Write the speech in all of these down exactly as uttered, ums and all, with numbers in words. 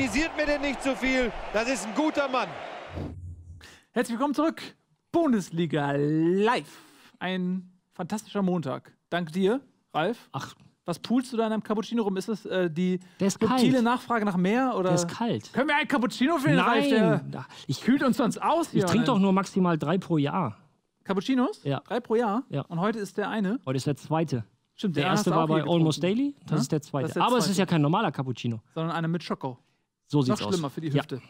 kritisiert mir denn nicht so viel. Das ist ein guter Mann. Herzlich willkommen zurück. Bundesliga live. Ein fantastischer Montag. Dank dir, Ralf. Ach. Was poolst du da in einem Cappuccino rum? Ist das äh, die subtile Nachfrage nach mehr? Oder? Der ist kalt. Können wir ein Cappuccino für den Ralf? Der ich, kühlt uns sonst aus. Ich trinke doch nur maximal drei pro Jahr. Cappuccinos? Ja. Drei pro Jahr? Ja. Und heute ist der eine? Heute ist der zweite. Stimmt, der, der erste war bei Almost Daily. Das, ja? ist der zweite. Das ist der zweite. Aber es ist ja kein normaler Cappuccino. Sondern einer mit Schoko. So sieht's aus. Noch schlimmer für die Hüfte.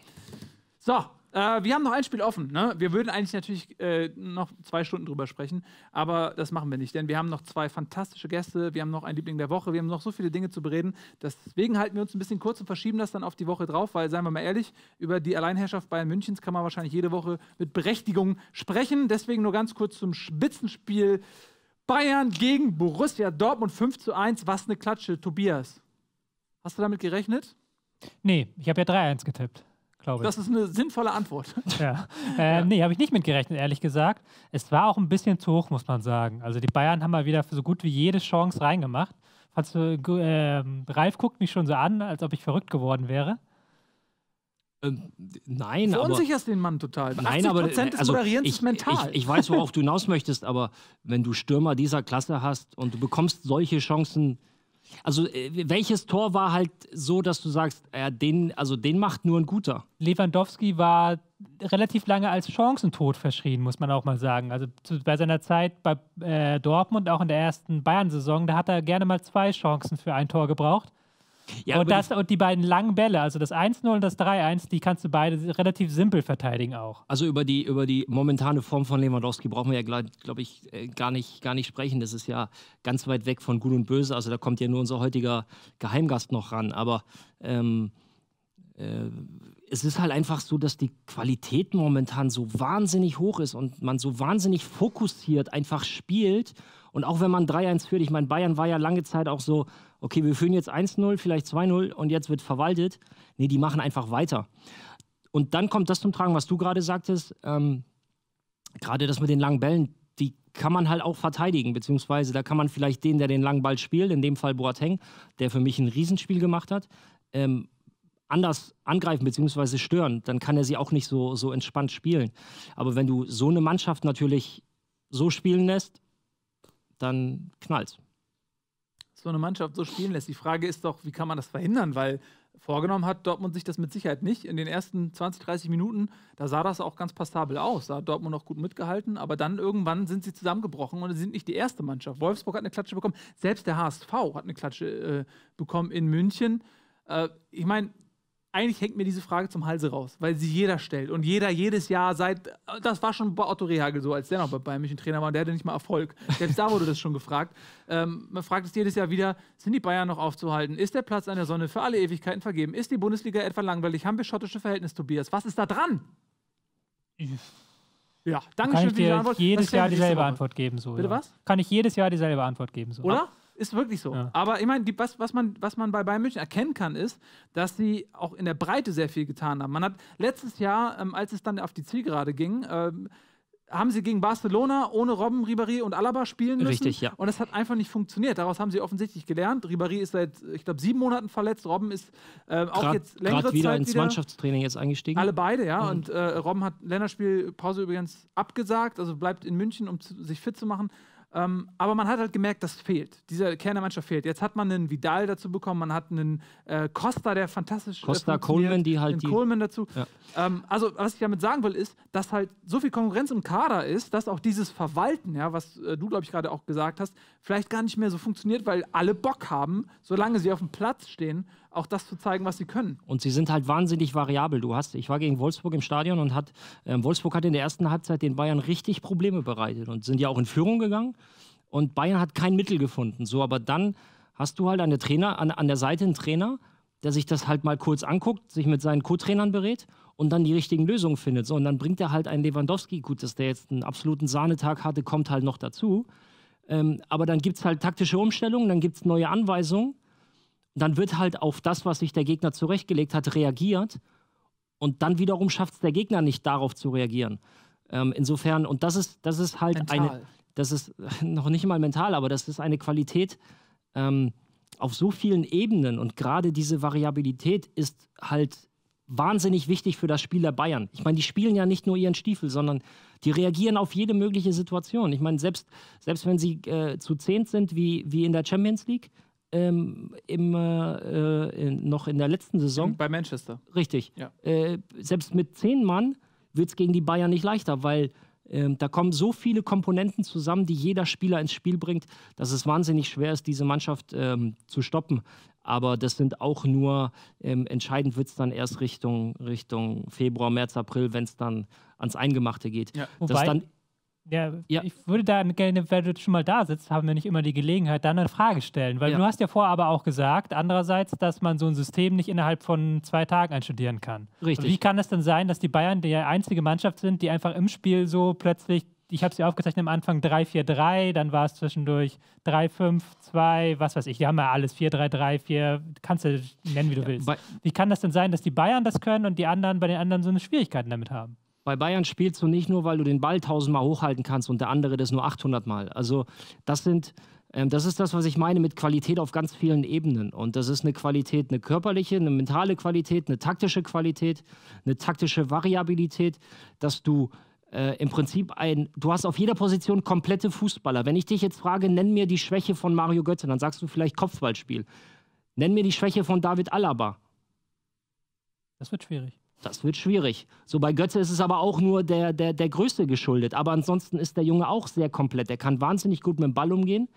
Ja. So, äh, wir haben noch ein Spiel offen. Ne? Wir würden eigentlich natürlich äh, noch zwei Stunden drüber sprechen. Aber das machen wir nicht. Denn wir haben noch zwei fantastische Gäste. Wir haben noch einen Liebling der Woche. Wir haben noch so viele Dinge zu bereden. Deswegen halten wir uns ein bisschen kurz und verschieben das dann auf die Woche drauf. Weil, seien wir mal ehrlich, über die Alleinherrschaft Bayern Münchens kann man wahrscheinlich jede Woche mit Berechtigung sprechen. Deswegen nur ganz kurz zum Spitzenspiel. Bayern gegen Borussia Dortmund fünf zu eins. Was eine Klatsche, Tobias. Hast du damit gerechnet? Nee, ich habe ja drei eins getippt, glaube ich. Das ist eine sinnvolle Antwort. Ja. Äh, ja. Nee, habe ich nicht mit gerechnet, ehrlich gesagt. Es war auch ein bisschen zu hoch, muss man sagen. Also die Bayern haben mal wieder so gut wie jede Chance reingemacht. Falls du, äh, Ralf guckt mich schon so an, als ob ich verrückt geworden wäre. Ähm, nein, aber... Verunsicherst den Mann total. Nein, aber achtzig Prozent des Moderierens ist mental. Ich, ich weiß, worauf du hinaus möchtest, aber wenn du Stürmer dieser Klasse hast und du bekommst solche Chancen... Also welches Tor war halt so, dass du sagst, ja, den, also den macht nur ein Guter? Lewandowski war relativ lange als chancentot verschrien, muss man auch mal sagen. Also zu, bei seiner Zeit bei äh, Dortmund, auch in der ersten Bayern-Saison, da hat er gerne mal zwei Chancen für ein Tor gebraucht. Ja, und, das, und die beiden langen Bälle, also das eins zu null und das drei eins, die kannst du beide relativ simpel verteidigen auch. Also über die, über die momentane Form von Lewandowski brauchen wir ja, glaube glaub ich, äh, gar, nicht, gar nicht sprechen. Das ist ja ganz weit weg von Gut und Böse. Also da kommt ja nur unser heutiger Geheimgast noch ran. Aber ähm, äh, es ist halt einfach so, dass die Qualität momentan so wahnsinnig hoch ist und man so wahnsinnig fokussiert einfach spielt. Und auch wenn man drei eins führt, ich meine, Bayern war ja lange Zeit auch so, okay, wir führen jetzt eins null, vielleicht zwei null und jetzt wird verwaltet. Nee, die machen einfach weiter. Und dann kommt das zum Tragen, was du gerade sagtest, ähm, gerade das mit den langen Bällen, die kann man halt auch verteidigen, beziehungsweise da kann man vielleicht den, der den langen Ball spielt, in dem Fall Boateng, der für mich ein Riesenspiel gemacht hat, ähm, anders angreifen bzw. stören, dann kann er sie auch nicht so, so entspannt spielen. Aber wenn du so eine Mannschaft natürlich so spielen lässt, dann knallt's. So eine Mannschaft so spielen lässt. Die Frage ist doch, wie kann man das verhindern? Weil vorgenommen hat Dortmund sich das mit Sicherheit nicht. In den ersten zwanzig, dreißig Minuten, da sah das auch ganz passabel aus. Da hat Dortmund noch gut mitgehalten, aber dann irgendwann sind sie zusammengebrochen und sie sind nicht die erste Mannschaft. Wolfsburg hat eine Klatsche bekommen. Selbst der H S V hat eine Klatsche äh, bekommen in München. Äh, ich meine, eigentlich hängt mir diese Frage zum Halse raus, weil sie jeder stellt. Und jeder jedes Jahr seit, das war schon bei Otto Rehhagel so, als der noch bei Bayern München Trainer war und der hatte nicht mal Erfolg. Selbst da wurde das schon gefragt. Ähm, man fragt es jedes Jahr wieder, sind die Bayern noch aufzuhalten? Ist der Platz an der Sonne für alle Ewigkeiten vergeben? Ist die Bundesliga etwa langweilig? Haben wir schottische Verhältnisse, Tobias? Was ist da dran? Ja, danke schön für die Antwort. Kann ich dir jedes Jahr dieselbe Antwort geben? So, bitte was? Kann ich jedes Jahr dieselbe Antwort geben? So. Oder? Ist wirklich so. Ja. Aber ich meine, die, was, was, man, was man bei Bayern München erkennen kann, ist, dass sie auch in der Breite sehr viel getan haben. Man hat letztes Jahr, ähm, als es dann auf die Zielgerade ging, ähm, haben sie gegen Barcelona ohne Robben, Ribéry und Alaba spielen müssen. Richtig, ja. Und das hat einfach nicht funktioniert. Daraus haben sie offensichtlich gelernt. Ribéry ist seit, ich glaube, sieben Monaten verletzt. Robben ist äh, auch grad, jetzt längere Zeit wieder ins Mannschaftstraining jetzt eingestiegen. Alle beide, ja. Mhm. Und äh, Robben hat Länderspielpause übrigens abgesagt. Also bleibt in München, um zu, sich fit zu machen. Ähm, aber man hat halt gemerkt, das fehlt. Dieser Kern der Mannschaft fehlt. Jetzt hat man einen Vidal dazu bekommen, man hat einen äh, Costa, der fantastisch Costa, Coleman, die halt die... Coleman dazu. Ja. Ähm, also, was ich damit sagen will, ist, dass halt so viel Konkurrenz im Kader ist, dass auch dieses Verwalten, ja, was äh, du, glaube ich, gerade auch gesagt hast, vielleicht gar nicht mehr so funktioniert, weil alle Bock haben, solange sie auf dem Platz stehen, auch das zu zeigen, was sie können. Und sie sind halt wahnsinnig variabel. Du hast, ich war gegen Wolfsburg im Stadion und hat, äh, Wolfsburg hat in der ersten Halbzeit den Bayern richtig Probleme bereitet und sind ja auch in Führung gegangen. Und Bayern hat kein Mittel gefunden. So, aber dann hast du halt an der, Trainer, an, an der Seite einen Trainer, der sich das halt mal kurz anguckt, sich mit seinen Co-Trainern berät und dann die richtigen Lösungen findet. So, und dann bringt er halt einen Lewandowski. Gut, dass der jetzt einen absoluten Sahnetag hatte, kommt halt noch dazu. Ähm, aber dann gibt es halt taktische Umstellungen, dann gibt es neue Anweisungen. Dann wird halt auf das, was sich der Gegner zurechtgelegt hat, reagiert. Und dann wiederum schafft es der Gegner nicht, darauf zu reagieren. Ähm, insofern, und das ist, das ist halt mental. eine... Das ist noch nicht mal mental, aber das ist eine Qualität, ähm, auf so vielen Ebenen und gerade diese Variabilität ist halt wahnsinnig wichtig für das Spiel der Bayern. Ich meine, die spielen ja nicht nur ihren Stiefel, sondern die reagieren auf jede mögliche Situation. Ich meine, selbst, selbst wenn sie äh, zu zehn sind, wie, wie in der Champions League, ähm, im, äh, in, noch in der letzten Saison. Bei Manchester. Richtig. Ja. Äh, selbst mit zehn Mann wird es gegen die Bayern nicht leichter, weil ähm, da kommen so viele Komponenten zusammen, die jeder Spieler ins Spiel bringt, dass es wahnsinnig schwer ist, diese Mannschaft ähm, zu stoppen. Aber das sind auch nur, ähm, entscheidend wird es dann erst Richtung, Richtung Februar, März, April, wenn es dann ans Eingemachte geht. Ja. Wobei, das dann, ja, ja. Ich würde da gerne, wenn du schon mal da sitzt, haben wir nicht immer die Gelegenheit, dann eine Frage stellen. Weil ja. du hast ja vorher aber auch gesagt, andererseits, dass man so ein System nicht innerhalb von zwei Tagen einstudieren kann. Richtig. Und wie kann es denn sein, dass die Bayern die einzige Mannschaft sind, die einfach im Spiel so plötzlich, ich habe sie aufgezeichnet am Anfang drei vier drei, dann war es zwischendurch drei fünf zwei, was weiß ich, die haben ja alles, vier drei drei, vier, kannst du nennen, wie du ja, willst. Wie kann das denn sein, dass die Bayern das können und die anderen bei den anderen so eine Schwierigkeiten damit haben? Bei Bayern spielst du nicht nur, weil du den Ball tausendmal hochhalten kannst und der andere das nur achthundertmal. Also das sind... Das ist das, was ich meine mit Qualität auf ganz vielen Ebenen. Und das ist eine Qualität, eine körperliche, eine mentale Qualität, eine taktische Qualität, eine taktische Variabilität, dass du äh, im Prinzip ein... Du hast auf jeder Position komplette Fußballer. Wenn ich dich jetzt frage, nenn mir die Schwäche von Mario Götze, dann sagst du vielleicht Kopfballspiel. Nenn mir die Schwäche von David Alaba. Das wird schwierig. Das wird schwierig. So bei Götze ist es aber auch nur der, der, der Größe geschuldet. Aber ansonsten ist der Junge auch sehr komplett. Er kann wahnsinnig gut mit dem Ball umgehen.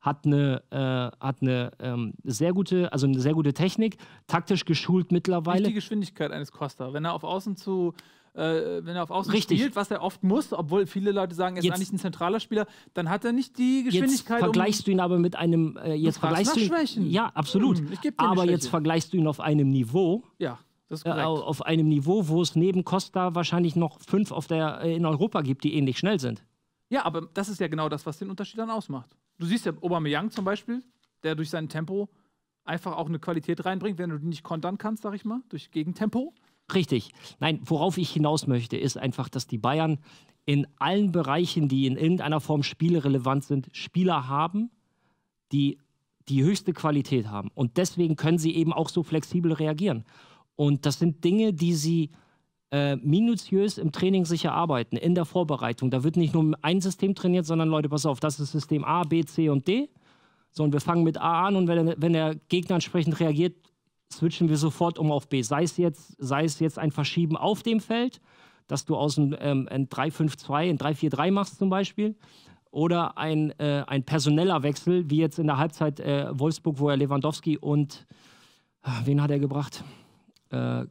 Hat eine, äh, hat eine ähm, sehr gute, also eine sehr gute Technik, taktisch geschult mittlerweile. Nicht die Geschwindigkeit eines Costa. Wenn er auf außen zu, äh, wenn er auf außen Richtig. spielt, was er oft muss, obwohl viele Leute sagen, er ist jetzt eigentlich ein zentraler Spieler, dann hat er nicht die Geschwindigkeit. Jetzt vergleichst um du ihn aber mit einem, äh, jetzt vergleichst du ihn, Schwächen. Ja, absolut. Ich geb dir aber Schwäche. Jetzt vergleichst du ihn auf einem Niveau. Ja. Das ist korrekt. Äh, auf einem Niveau, wo es neben Costa wahrscheinlich noch fünf auf der, äh, in Europa gibt, die ähnlich schnell sind. Ja, aber das ist ja genau das, was den Unterschied dann ausmacht. Du siehst ja Aubameyang zum Beispiel, der durch sein Tempo einfach auch eine Qualität reinbringt, wenn du die nicht kontern kannst, sag ich mal, durch Gegentempo. Richtig. Nein, worauf ich hinaus möchte, ist einfach, dass die Bayern in allen Bereichen, die in irgendeiner Form spielerelevant sind, Spieler haben, die die höchste Qualität haben. Und deswegen können sie eben auch so flexibel reagieren. Und das sind Dinge, die sie äh, minutiös im Training sich erarbeiten, in der Vorbereitung. Da wird nicht nur ein System trainiert, sondern Leute, pass auf, das ist System A, B, C und D. So, und wir fangen mit A an und wenn der, wenn der Gegner entsprechend reagiert, switchen wir sofort um auf B. Sei es jetzt, sei es jetzt ein Verschieben auf dem Feld, dass du aus einem ähm, ein drei fünf zwei, ein drei vier drei machst zum Beispiel, oder ein, äh, ein personeller Wechsel, wie jetzt in der Halbzeit äh, Wolfsburg, wo er Lewandowski und... Ach, wen hat er gebracht? Da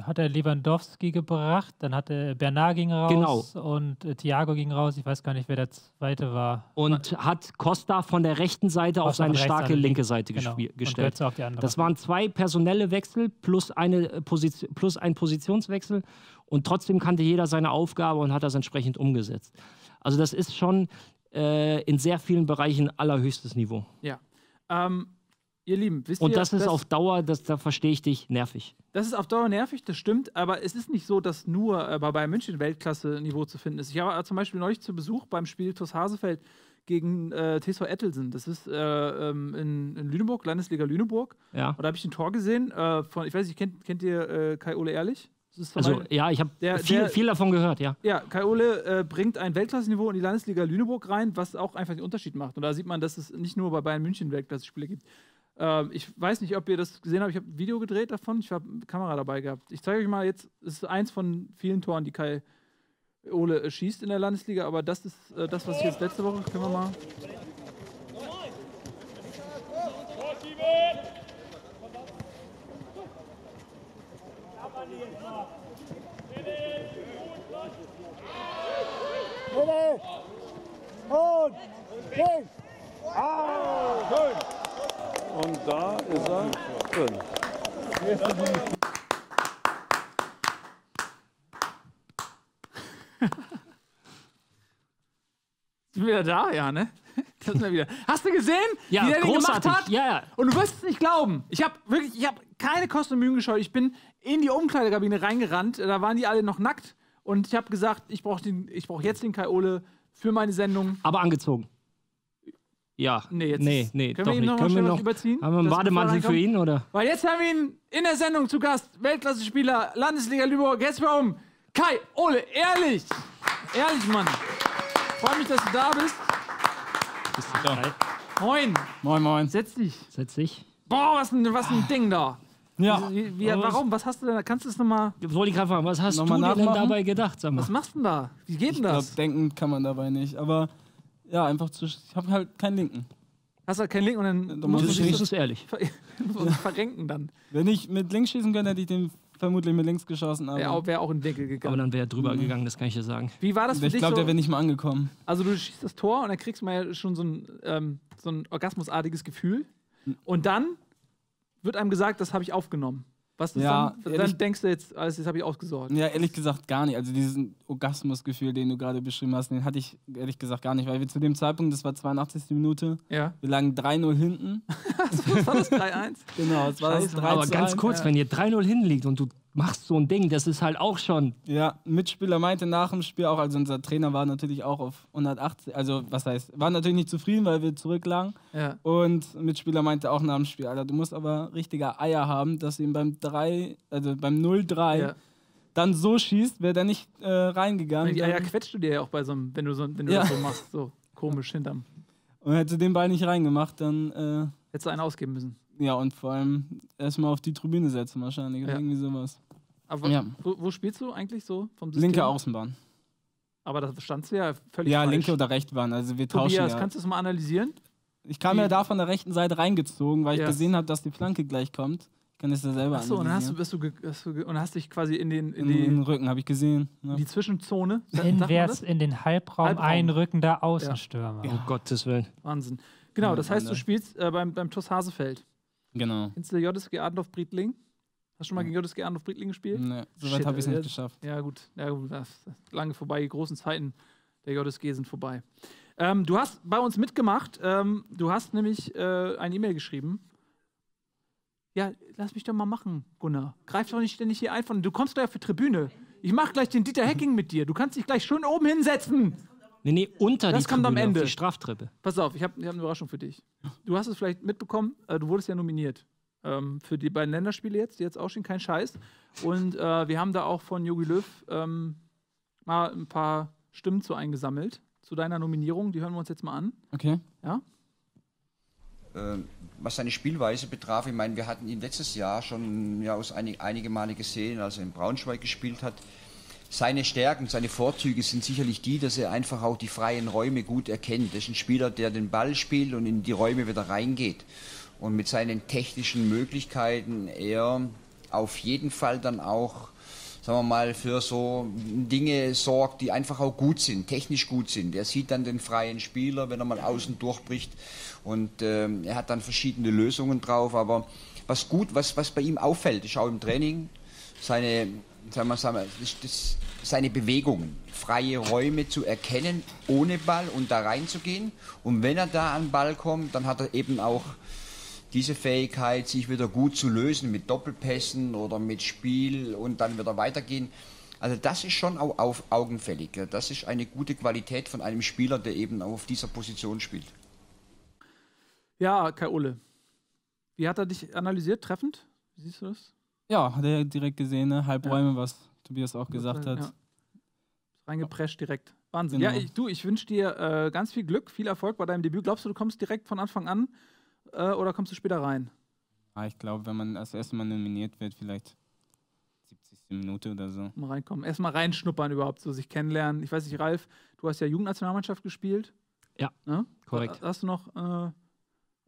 hat er Lewandowski gebracht, dann hatte Bernard ging raus, genau, und äh, Thiago ging raus, ich weiß gar nicht, wer der Zweite war. Und hat Costa von der rechten Seite Costa auf seine starke linke Seite genau. gestellt. Auf die das waren zwei personelle Wechsel plus, eine Position, plus ein Positionswechsel und trotzdem kannte jeder seine Aufgabe und hat das entsprechend umgesetzt. Also das ist schon äh, in sehr vielen Bereichen allerhöchstes Niveau. Ja, ähm Ihr Lieben, wisst ihr, und das ist auf Dauer, das, da verstehe ich dich, nervig. Das ist auf Dauer nervig, das stimmt, aber es ist nicht so, dass nur äh, bei Bayern München Weltklasse-Niveau zu finden ist. Ich war zum Beispiel neulich zu Besuch beim Spiel TuS Hasefeld gegen äh, Tesor Ettelsen. Das ist äh, ähm, in, in Lüneburg, Landesliga Lüneburg. Ja. Und da habe ich ein Tor gesehen äh, von, ich weiß nicht, kennt, kennt ihr äh, Kai Ole Ehrlich? Das ist also, meinen, ja, ich habe viel, der, viel davon gehört, ja. Ja, Kai Ole äh, bringt ein Weltklasse-Niveau in die Landesliga Lüneburg rein, was auch einfach den Unterschied macht. Und da sieht man, dass es nicht nur bei Bayern München Weltklasse-Spiele gibt. Ich weiß nicht, ob ihr das gesehen habt. Ich habe ein Video gedreht davon. Ich habe eine Kamera dabei gehabt. Ich zeige euch mal jetzt, es ist eins von vielen Toren, die Kai Ole schießt in der Landesliga. Aber das ist äh, das, was ich jetzt letzte Woche... Können wir mal... Und links! Ah, schön! Und da ist er drin. Sind wir wieder da? Ja, ne? Das sind wir wieder. Hast du gesehen, ja, wie der den gemacht hat? Ja, ja. Und du wirst es nicht glauben. Ich habe wirklich, ich habe keine Kosten und Mühen gescheut. Ich bin in die Umkleidekabine reingerannt. Da waren die alle noch nackt. Und ich habe gesagt, ich brauche den, ich brauche jetzt den Kai Ole für meine Sendung. Aber angezogen. Ja. Nee, jetzt nee, nee können doch wir ihn nicht. Noch können wir noch überziehen? Haben wir einen Bademantel für ihn, oder? Weil jetzt haben wir ihn in der Sendung zu Gast. Weltklasse-Spieler, Landesliga Lübeck. Jetzt warum? Kai Ole Ehrlich. Ehrlich, Mann. Freue mich, dass du da bist. Bist du da? Moin. Moin, moin. Setz dich. Setz dich. Boah, was ein, was ein Ding da. Ja. Wie, wie, warum? Was hast du denn? Kannst du das nochmal? Wollte ich gerade fragen, was hast du dir denn dabei gedacht? Sag mal. Was machst du denn da? Wie geht denn das? Ich glaub, denken kann man dabei nicht. Aber ja, einfach zu. Ich habe halt keinen Linken. Hast du halt keinen Linken und dann. dann musst du es ehrlich. Ver ja. Verrenken dann. Wenn ich mit links schießen könnte, hätte ich den vermutlich mit links geschossen. Aber ja, wäre auch in den Deckel gegangen. Aber dann wäre er drüber mhm. gegangen, das kann ich dir sagen. Wie war das für ich dich? Ich glaube, so? Der wäre nicht mal angekommen. Also, du schießt das Tor und dann kriegst du mal ja schon so ein, ähm, so ein orgasmusartiges Gefühl. Und dann wird einem gesagt, das habe ich aufgenommen. Was ist ja, dann, dann denkst du jetzt, also das habe ich ausgesorgt. Ja, ehrlich gesagt gar nicht. Also diesen Orgasmusgefühl, den du gerade beschrieben hast, den hatte ich ehrlich gesagt gar nicht, weil wir zu dem Zeitpunkt, das war zweiundachtzigste Minute, ja. wir lagen drei null hinten. Das war das drei eins? Genau, das war das drei zu eins. Aber ganz kurz, ja. wenn ihr drei null hinten liegt und du machst so ein Ding, das ist halt auch schon... Ja, ein Mitspieler meinte nach dem Spiel auch, also unser Trainer war natürlich auch auf hundertachtzig, also was heißt, war natürlich nicht zufrieden, weil wir zurücklagen. Ja. Und ein Mitspieler meinte auch nach dem Spiel, Alter, du musst aber richtige Eier haben, dass du ihn beim drei, also beim null drei ja. dann so schießt, wäre der nicht äh, reingegangen. Die Eier quetschst du dir ja auch bei so einem, wenn du, so, wenn du ja. das so machst, so komisch hinterm. Und hätte den Ball nicht reingemacht, dann... Äh, hättest du einen ausgeben müssen. Ja, und vor allem erstmal auf die Tribüne setzen wahrscheinlich, ja. irgendwie sowas. Aber ja. wo, wo spielst du eigentlich so vom System? Linke Außenbahn. Aber da standst du ja völlig Ja, falsch. Linke oder rechte Bahn, also wir Tobias, tauschen ja. kannst du das mal analysieren? Ich kam die ja da von der rechten Seite reingezogen, weil ja. ich gesehen habe, dass die Flanke gleich kommt. Ich kann das ja selber Ach so, analysieren. Achso, und dann hast du, hast du und hast dich quasi in den... In, in den, den Rücken, habe ich gesehen. Ja. Die Zwischenzone. Hinwärts in den Halbraum, Halbraum. einrückender Außenstürmer. Ja. Ja. Um Gottes Willen. Wahnsinn. Genau, das heißt, du spielst äh, beim, beim TuS Hasefeld. Genau. Kennst du J S G Arndorf-Briedling? Hast du schon mal gegen J S G Arndorf-Briedling gespielt? Nee, soweit habe ich es nicht geschafft. Ja gut, ja, gut das ist lange vorbei, die großen Zeiten der J S G sind vorbei. Ähm, du hast bei uns mitgemacht, ähm, du hast nämlich äh, eine E-Mail geschrieben. Ja, lass mich doch mal machen, Gunnar. Greif doch nicht ständig hier ein von, du kommst gleich auf die Tribüne. Ich mach gleich den Dieter Hecking mit dir, du kannst dich gleich schön oben hinsetzen. Nee, nee, unter das die kommt Tribüne, am Ende. Auf die Straftreppe. Pass auf, ich habe ich hab eine Überraschung für dich. Du hast es vielleicht mitbekommen, äh, du wurdest ja nominiert ähm, für die beiden Länderspiele jetzt, die jetzt auch stehen, kein Scheiß. Und äh, wir haben da auch von Jogi Löw ähm, mal ein paar Stimmen zu eingesammelt, zu deiner Nominierung. Die hören wir uns jetzt mal an. Okay. Ja? Ähm, was seine Spielweise betraf, ich meine, wir hatten ihn letztes Jahr schon ja, aus einig, einige Male gesehen, als er in Braunschweig gespielt hat. Seine Stärken, seine Vorzüge sind sicherlich die, dass er einfach auch die freien Räume gut erkennt. Er ist ein Spieler, der den Ball spielt und in die Räume wieder reingeht. Und mit seinen technischen Möglichkeiten er auf jeden Fall dann auch, sagen wir mal, für so Dinge sorgt, die einfach auch gut sind, technisch gut sind. Er sieht dann den freien Spieler, wenn er mal außen durchbricht. Und äh, er hat dann verschiedene Lösungen drauf. Aber was gut, was, was bei ihm auffällt, ich schaue im Training, seine... Sagen wir, sagen wir, das, das, seine Bewegungen, freie Räume zu erkennen, ohne Ball und da reinzugehen. Und wenn er da an den Ball kommt, dann hat er eben auch diese Fähigkeit, sich wieder gut zu lösen mit Doppelpässen oder mit Spiel und dann wieder weitergehen. Also das ist schon auch auf, augenfällig. Das ist eine gute Qualität von einem Spieler, der eben auch auf dieser Position spielt. Ja, Kai Ole, wie hat er dich analysiert, treffend? Wie siehst du das? Ja, hat er direkt gesehen, ne? Halbräume, ja. was Tobias auch gesagt hat. Ja. Reingeprescht direkt. Wahnsinn. Genau. Ja, ich, du, ich wünsche dir äh, ganz viel Glück, viel Erfolg bei deinem Debüt. Glaubst du, du kommst direkt von Anfang an äh, oder kommst du später rein? Ja, ich glaube, wenn man als erstes Mal nominiert wird, vielleicht siebzigste Minute oder so. Mal reinkommen. Erstmal reinschnuppern überhaupt, so sich kennenlernen. Ich weiß nicht, Ralf, du hast ja Jugendnationalmannschaft gespielt. Ja, ne? Korrekt. Hast du noch äh,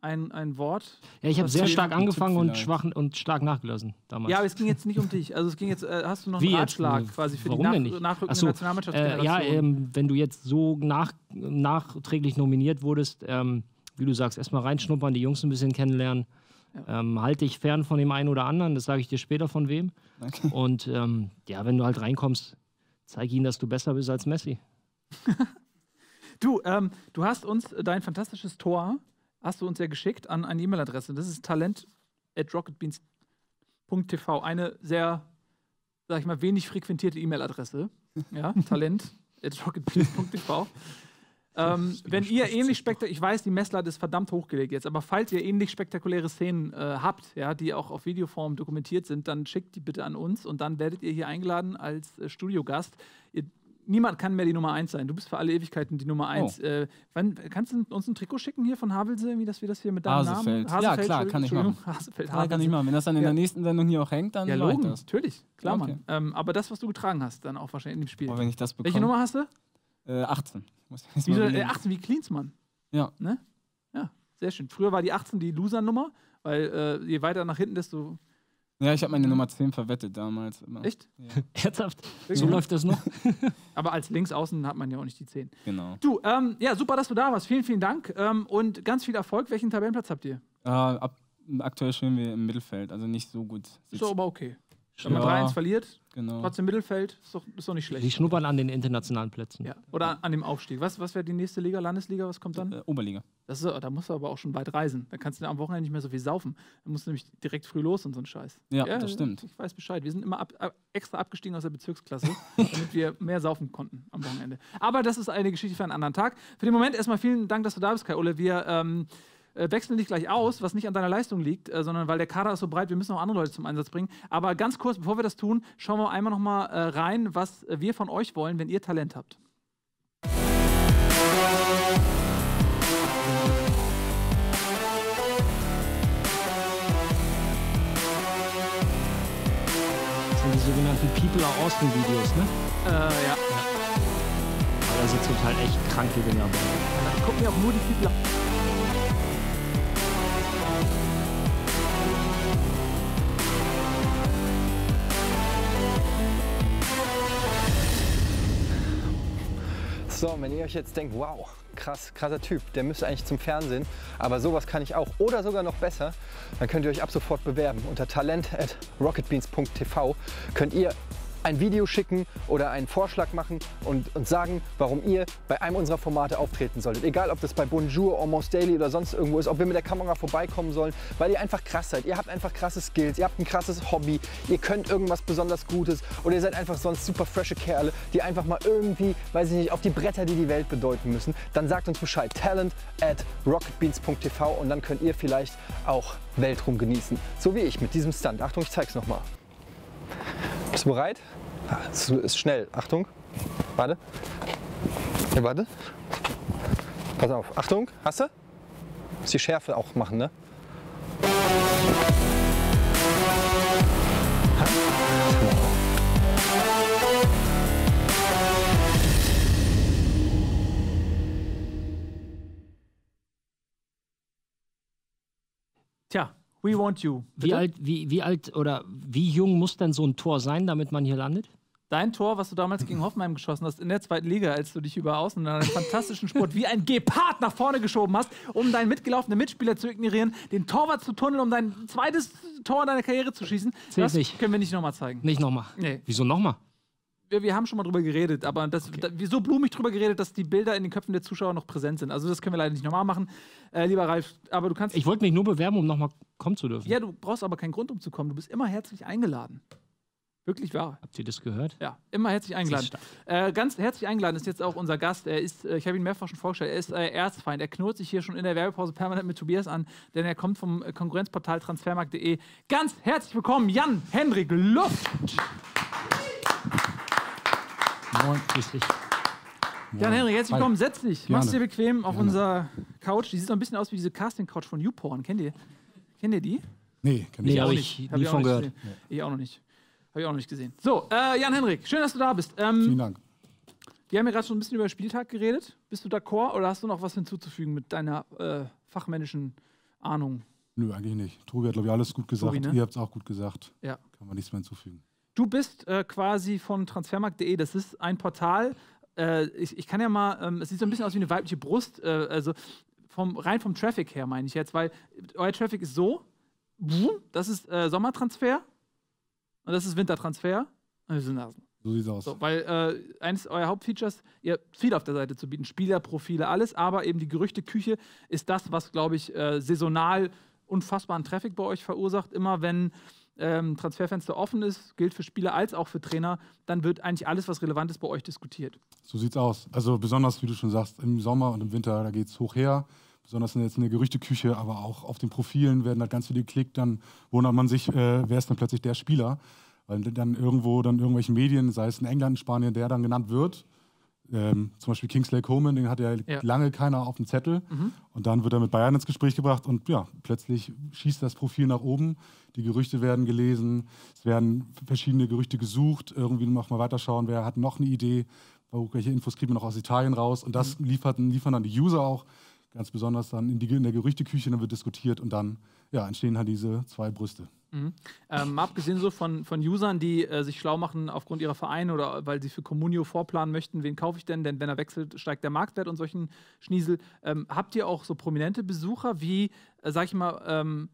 Ein, ein Wort. Ja, ich habe sehr stark angefangen und, schwach und stark nachgelassen damals. Ja, aber es ging jetzt nicht um dich. Also es ging jetzt, äh, hast du noch einen Wie Ratschlag jetzt? quasi für Warum die nach, nachrückende so, Nationalmannschaftsgeneration? Äh, ja, ähm, wenn du jetzt so nach, nachträglich nominiert wurdest, ähm, wie du sagst, erstmal reinschnuppern, die Jungs ein bisschen kennenlernen. Ja. Ähm, halte dich fern von dem einen oder anderen, das sage ich dir später von wem. Danke. Und ähm, ja, wenn du halt reinkommst, zeig ihnen, dass du besser bist als Messi. Du, ähm, du hast uns dein fantastisches Tor hast du uns ja geschickt an eine E-Mail-Adresse. Das ist talent at rocketbeans punkt t v. Eine sehr, sag ich mal, wenig frequentierte E-Mail-Adresse. Ja, talent at rocketbeans punkt t v. Ähm, wenn ihr ähnlich spektakuläre, ich weiß, die Messlatte ist verdammt hochgelegt jetzt, aber falls ihr ähnlich spektakuläre Szenen äh, habt, ja, die auch auf Videoform dokumentiert sind, dann schickt die bitte an uns und dann werdet ihr hier eingeladen als äh, Studiogast. Ihr, niemand kann mehr die Nummer eins sein. Du bist für alle Ewigkeiten die Nummer eins. Oh. Äh, wann, kannst du uns ein Trikot schicken hier von Havelse, wie dass wir das hier mit deinem Hasefeld. Namen... Hasefeld. Ja, klar, kann ich machen. Hasefeld, klar, kann ich machen. Wenn das dann in ja. der nächsten Sendung hier auch hängt, dann... Ja, logen, das. natürlich. Klar, okay. Mann. Ähm, aber das, was du getragen hast, dann auch wahrscheinlich in dem Spiel. Aber wenn ich das bekomme... Welche Nummer hast du? achtzehn. Muss ich wie so, äh, achtzehn wie Klinsmann. Ja. Ne? Ja, sehr schön. Früher war die achtzehn die Loser-Nummer, weil äh, je weiter nach hinten, desto... Ja, ich habe meine Nummer zehn verwettet damals. Immer. Echt? Ja. Ernsthaft? So läuft das noch. Aber als Linksaußen hat man ja auch nicht die zehn. Genau. Du, ähm, ja, super, dass du da warst. Vielen, vielen Dank. Ähm, und ganz viel Erfolg. Welchen Tabellenplatz habt ihr? Äh, ab, aktuell stehen wir im Mittelfeld, also nicht so gut. Ist doch aber okay. Wenn man ja, drei eins verliert, genau. Trotzdem Mittelfeld, ist doch, ist doch nicht schlecht. Die schnuppern an den internationalen Plätzen. Ja. Oder an dem Aufstieg. Was, was wäre die nächste Liga, Landesliga, was kommt dann? Äh, Oberliga. Das ist, da musst du aber auch schon weit reisen. Da kannst du am Wochenende nicht mehr so viel saufen. Da musst du nämlich direkt früh los und so ein Scheiß. Ja, ja, das stimmt. Ich weiß Bescheid. Wir sind immer ab, ab, extra abgestiegen aus der Bezirksklasse, damit wir mehr saufen konnten am Wochenende. Aber das ist eine Geschichte für einen anderen Tag. Für den Moment erstmal vielen Dank, dass du da bist, Kai Ole. Wir... Ähm, wechseln dich gleich aus, was nicht an deiner Leistung liegt, äh, sondern weil der Kader ist so breit, wir müssen auch andere Leute zum Einsatz bringen. Aber ganz kurz, bevor wir das tun, schauen wir einmal nochmal äh, rein, was wir von euch wollen, wenn ihr Talent habt. Das sind die sogenannten People are Austin Videos, ne? Äh, ja. Aber da sind zum Teil echt kranke Dinger bei. Ich gucke mir auch nur die People an. So, wenn ihr euch jetzt denkt, wow, krass, krasser Typ, der müsste eigentlich zum Fernsehen, aber sowas kann ich auch oder sogar noch besser, dann könnt ihr euch ab sofort bewerben. Unter talent at rocketbeans punkt t v könnt ihr ein Video schicken oder einen Vorschlag machen und, und sagen, warum ihr bei einem unserer Formate auftreten solltet. Egal, ob das bei Bonjour, Almost Daily oder sonst irgendwo ist, ob wir mit der Kamera vorbeikommen sollen, weil ihr einfach krass seid. Ihr habt einfach krasse Skills, ihr habt ein krasses Hobby, ihr könnt irgendwas besonders Gutes oder ihr seid einfach sonst super frische Kerle, die einfach mal irgendwie, weiß ich nicht, auf die Bretter, die die Welt bedeuten müssen. Dann sagt uns Bescheid, talent at rocketbeans punkt t v und dann könnt ihr vielleicht auch Weltruhm genießen. So wie ich mit diesem Stunt. Achtung, ich zeig's nochmal. Bist du bereit? Es ist schnell. Achtung. Warte. Ja, warte. Pass auf. Achtung. Hast du? Muss die Schärfe auch machen, ne? Tja. We want you. Wie alt, wie, wie alt oder wie jung muss denn so ein Tor sein, damit man hier landet? Dein Tor, was du damals gegen Hoffenheim geschossen hast, in der zweiten Liga, als du dich über außen in einem fantastischen Sport wie ein Gepard nach vorne geschoben hast, um deinen mitgelaufenen Mitspieler zu ignorieren, den Torwart zu tunneln, um dein zweites Tor deiner Karriere zu schießen. Das können wir nicht nochmal zeigen. Nicht nochmal? Nee. Wieso nochmal? Wir, wir haben schon mal drüber geredet, aber das, okay. da, wir so blumig drüber geredet, dass die Bilder in den Köpfen der Zuschauer noch präsent sind. Also das können wir leider nicht normal machen, äh, lieber Ralf. Aber du kannst. Ich wollte mich nur bewerben, um nochmal kommen zu dürfen. Ja, du brauchst aber keinen Grund, um zu kommen. Du bist immer herzlich eingeladen. Wirklich wahr. Habt ihr das gehört? Ja, immer herzlich eingeladen. Äh, ganz herzlich eingeladen ist jetzt auch unser Gast. Er ist, äh, ich habe ihn mehrfach schon vorgestellt, er ist äh, Erzfeind. Er knurrt sich hier schon in der Werbepause permanent mit Tobias an, denn er kommt vom Konkurrenzportal transfermarkt punkt de. Ganz herzlich willkommen, Jan-Hendrik Luft. Moin, grüß dich. Jan-Hendrik, herzlich willkommen. Setz dich. Mach's dir bequem auf unserer Couch. Die sieht so ein bisschen aus wie diese Casting-Couch von YouPorn. Kennt ihr, Kennt ihr die? Nee, kenn ich nee, auch nicht. Ich, hab nie ich auch von nicht gehört. Gesehen. Ich auch noch nicht. Habe ich auch noch nicht gesehen. So, äh, Jan-Hendrik, schön, dass du da bist. Ähm, Vielen Dank. Wir haben ja gerade schon ein bisschen über den Spieltag geredet. Bist du d'accord oder hast du noch was hinzuzufügen mit deiner äh, fachmännischen Ahnung? Nö, eigentlich nicht. Tobi hat, glaube ich, alles gut gesagt. Tobi, ne? Ihr habt es auch gut gesagt. Ja. Kann man nichts mehr hinzufügen. Du bist äh, quasi von transfermarkt punkt de, das ist ein Portal, äh, ich, ich kann ja mal, ähm, es sieht so ein bisschen aus wie eine weibliche Brust, äh, also vom, rein vom Traffic her meine ich jetzt, weil euer Traffic ist so, das ist äh, Sommertransfer und das ist Wintertransfer. Und das sind Nasen. So sieht's aus. So, weil äh, eines eurer Hauptfeatures, ihr habt viel auf der Seite zu bieten, Spielerprofile, alles, aber eben die Gerüchteküche ist das, was, glaube ich, äh, saisonal unfassbaren Traffic bei euch verursacht, immer wenn ähm, Transferfenster offen ist, gilt für Spieler als auch für Trainer, dann wird eigentlich alles, was relevant ist, bei euch diskutiert. So sieht's aus. Also besonders, wie du schon sagst, im Sommer und im Winter, da geht's hoch her. Besonders jetzt in der Gerüchteküche, aber auch auf den Profilen werden halt ganz viele geklickt. Dann wundert man sich, äh, wer ist dann plötzlich der Spieler? Weil dann irgendwo, dann irgendwelchen Medien, sei es in England, in Spanien, der dann genannt wird. Ähm, zum Beispiel Kingsley Coman, den hat ja, ja. lange keiner auf dem Zettel. Mhm. Und dann wird er mit Bayern ins Gespräch gebracht und ja, plötzlich schießt das Profil nach oben. Die Gerüchte werden gelesen, es werden verschiedene Gerüchte gesucht. Irgendwie noch mal weiterschauen, wer hat noch eine Idee, welche Infos kriegen wir noch aus Italien raus. Und das mhm. liefern, liefern dann die User auch, ganz besonders dann in, die, in der Gerüchteküche, dann wird diskutiert und dann ja, entstehen halt diese zwei Brüste. Mhm. Ähm, abgesehen so von, von Usern, die äh, sich schlau machen aufgrund ihrer Vereine oder weil sie für Comunio vorplanen möchten, wen kaufe ich denn, denn wenn er wechselt, steigt der Marktwert und solchen Schniesel. Ähm, habt ihr auch so prominente Besucher wie, äh, sag ich mal, ähm,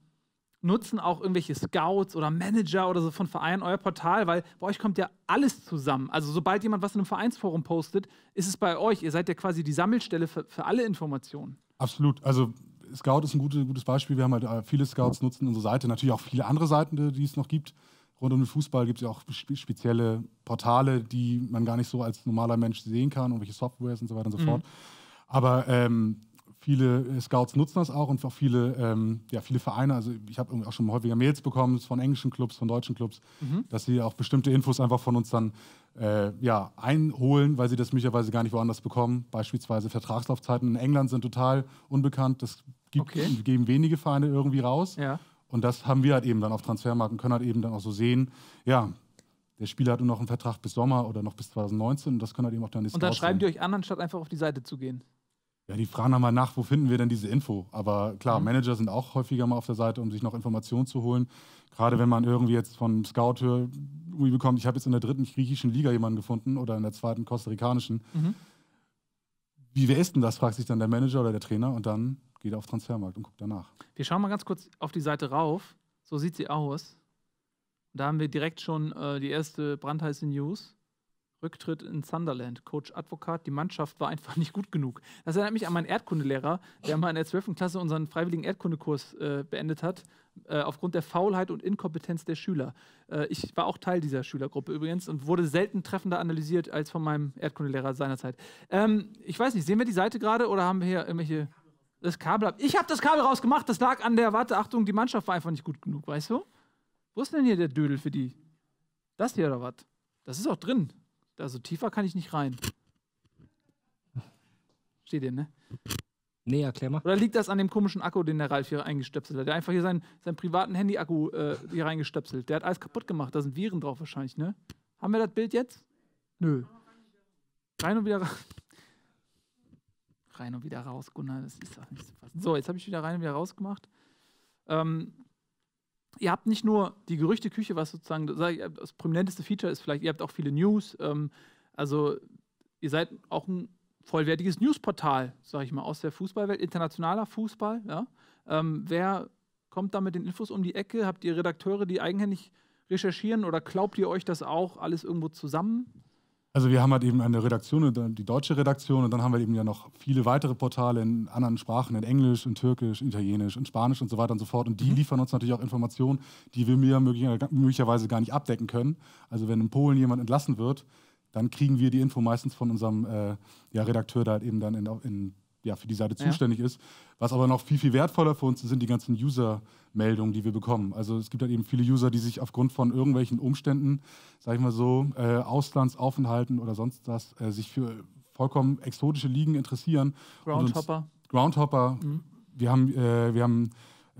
nutzen auch irgendwelche Scouts oder Manager oder so von Vereinen euer Portal? Weil bei euch kommt ja alles zusammen. Also sobald jemand was in einem Vereinsforum postet, ist es bei euch. Ihr seid ja quasi die Sammelstelle für, für alle Informationen. Absolut. Also Scout ist ein gutes Beispiel. Wir haben halt viele Scouts, nutzen unsere Seite. Natürlich auch viele andere Seiten, die es noch gibt. Rund um den Fußball gibt es ja auch spezielle Portale, die man gar nicht so als normaler Mensch sehen kann, irgendwelche Softwares und so weiter und so fort. Mhm. Aber ähm, viele Scouts nutzen das auch und auch viele, ähm, ja, viele Vereine. Also ich habe auch schon häufiger Mails bekommen von englischen Clubs, von deutschen Clubs, mhm. dass sie auch bestimmte Infos einfach von uns dann äh, ja, einholen, weil sie das möglicherweise gar nicht woanders bekommen. Beispielsweise Vertragslaufzeiten in England sind total unbekannt. Das Gibt, okay. geben wenige Vereine irgendwie raus. Ja. Und das haben wir halt eben dann auf Transfermarkt und können halt eben dann auch so sehen, ja, der Spieler hat nur noch einen Vertrag bis Sommer oder noch bis zwanzig neunzehn und das können halt eben auch dann nicht. Und da schreiben die euch an, anstatt einfach auf die Seite zu gehen? Ja, die fragen dann mal nach, wo finden wir denn diese Info? Aber klar, mhm. Manager sind auch häufiger mal auf der Seite, um sich noch Informationen zu holen. Gerade wenn man irgendwie jetzt von Scout hört, irgendwie bekommt, ich habe jetzt in der dritten griechischen Liga jemanden gefunden oder in der zweiten kostarikanischen. Mhm. Wie, wer ist denn das, fragt sich dann der Manager oder der Trainer und dann geht auf Transfermarkt und guckt danach. Wir schauen mal ganz kurz auf die Seite rauf. So sieht sie aus. Da haben wir direkt schon äh, die erste brandheiße News. Rücktritt in Sunderland. Coach Advokat, die Mannschaft war einfach nicht gut genug. Das erinnert mich an meinen Erdkundelehrer, der mal in der zwölften Klasse unseren freiwilligen Erdkundekurs äh, beendet hat, äh, aufgrund der Faulheit und Inkompetenz der Schüler. Äh, ich war auch Teil dieser Schülergruppe übrigens und wurde selten treffender analysiert als von meinem Erdkundelehrer seinerzeit. Ähm, ich weiß nicht, sehen wir die Seite gerade oder haben wir hier irgendwelche... Das Kabel ab. Ich habe das Kabel rausgemacht. Das lag an der Warte, Achtung, die Mannschaft war einfach nicht gut genug, weißt du? Wo ist denn hier der Dödel für die? Das hier oder was? Das ist auch drin. Also tiefer kann ich nicht rein. Steht hier, ne? Nee, erklär mal. Oder liegt das an dem komischen Akku, den der Ralf hier eingestöpselt hat? Der einfach hier seinen, seinen privaten Handy-Akku äh, hier reingestöpselt. Der hat alles kaputt gemacht. Da sind Viren drauf wahrscheinlich, ne? Haben wir das Bild jetzt? Nö. Rein und wieder rein. Rein und wieder raus, Gunnar, das ist doch nicht zu fassen. So, jetzt habe ich wieder rein und wieder raus gemacht. Ähm, ihr habt nicht nur die Gerüchteküche, was sozusagen das prominenteste Feature ist, vielleicht, ihr habt auch viele News. Ähm, also, ihr seid auch ein vollwertiges Newsportal, sage ich mal, aus der Fußballwelt, internationaler Fußball. Ja? Ähm, wer kommt da mit den Infos um die Ecke? Habt ihr Redakteure, die eigenhändig recherchieren oder glaubt ihr euch das auch alles irgendwo zusammen? Also wir haben halt eben eine Redaktion, die deutsche Redaktion, und dann haben wir eben ja noch viele weitere Portale in anderen Sprachen, in Englisch, in Türkisch, Italienisch, in Spanisch und so weiter und so fort. Und die liefern uns natürlich auch Informationen, die wir mir möglicherweise gar nicht abdecken können. Also wenn in Polen jemand entlassen wird, dann kriegen wir die Info meistens von unserem äh, ja, Redakteur, der halt eben dann in, in, ja, für die Seite zuständig ja. ist. Was aber noch viel, viel wertvoller für uns sind die ganzen User-Meldungen, die wir bekommen. Also es gibt halt eben viele User, die sich aufgrund von irgendwelchen Umständen, sag ich mal so, äh, Auslandsaufenthalten oder sonst was, äh, sich für vollkommen exotische Ligen interessieren. Groundhopper. Und uns, Groundhopper. Mhm. Wir haben, äh, wir haben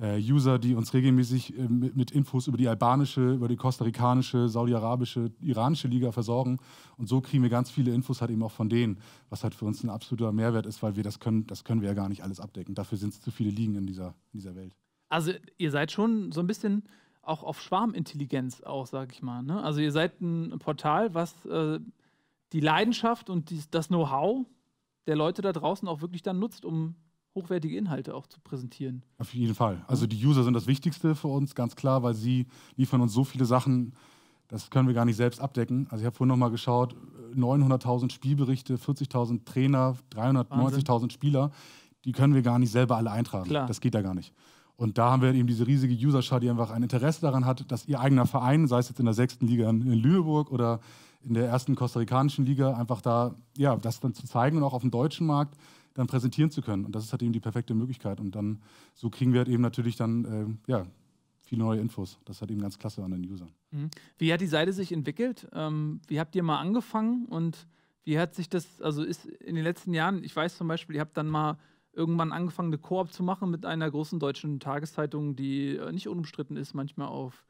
äh, User, die uns regelmäßig äh, mit, mit Infos über die albanische, über die kostarikanische, saudi-arabische, iranische Liga versorgen. Und so kriegen wir ganz viele Infos halt eben auch von denen, was halt für uns ein absoluter Mehrwert ist, weil wir das können, das können wir ja gar nicht alles abdecken. Dafür sind es zu viele Ligen in dieser, in dieser Welt. Also ihr seid schon so ein bisschen auch auf Schwarmintelligenz auch, sag ich mal. Ne? Also ihr seid ein Portal, was äh, die Leidenschaft und die, das Know-how der Leute da draußen auch wirklich dann nutzt, um hochwertige Inhalte auch zu präsentieren. Auf jeden Fall. Also die User sind das Wichtigste für uns, ganz klar, weil sie liefern uns so viele Sachen, das können wir gar nicht selbst abdecken. Also ich habe vorhin noch mal geschaut, neunhunderttausend Spielberichte, vierzigtausend Trainer, dreihundertneunzigtausend Spieler, die können wir gar nicht selber alle eintragen. Klar. Das geht ja gar nicht. Und da haben wir eben diese riesige Userschar, die einfach ein Interesse daran hat, dass ihr eigener Verein, sei es jetzt in der sechsten Liga in Lüneburg oder in der ersten kostarikanischen Liga, einfach da, ja, das dann zu zeigen und auch auf dem deutschen Markt dann präsentieren zu können. Und das ist halt eben die perfekte Möglichkeit. Und dann, so kriegen wir halt eben natürlich dann, äh, ja, viele neue Infos. Das ist halt eben ganz klasse an den Usern. Wie hat die Seite sich entwickelt? Ähm, wie habt ihr mal angefangen? Und wie hat sich das, also ist in den letzten Jahren, ich weiß zum Beispiel, ihr habt dann mal irgendwann angefangen, eine Koop zu machen mit einer großen deutschen Tageszeitung, die äh, nicht unumstritten ist, manchmal auf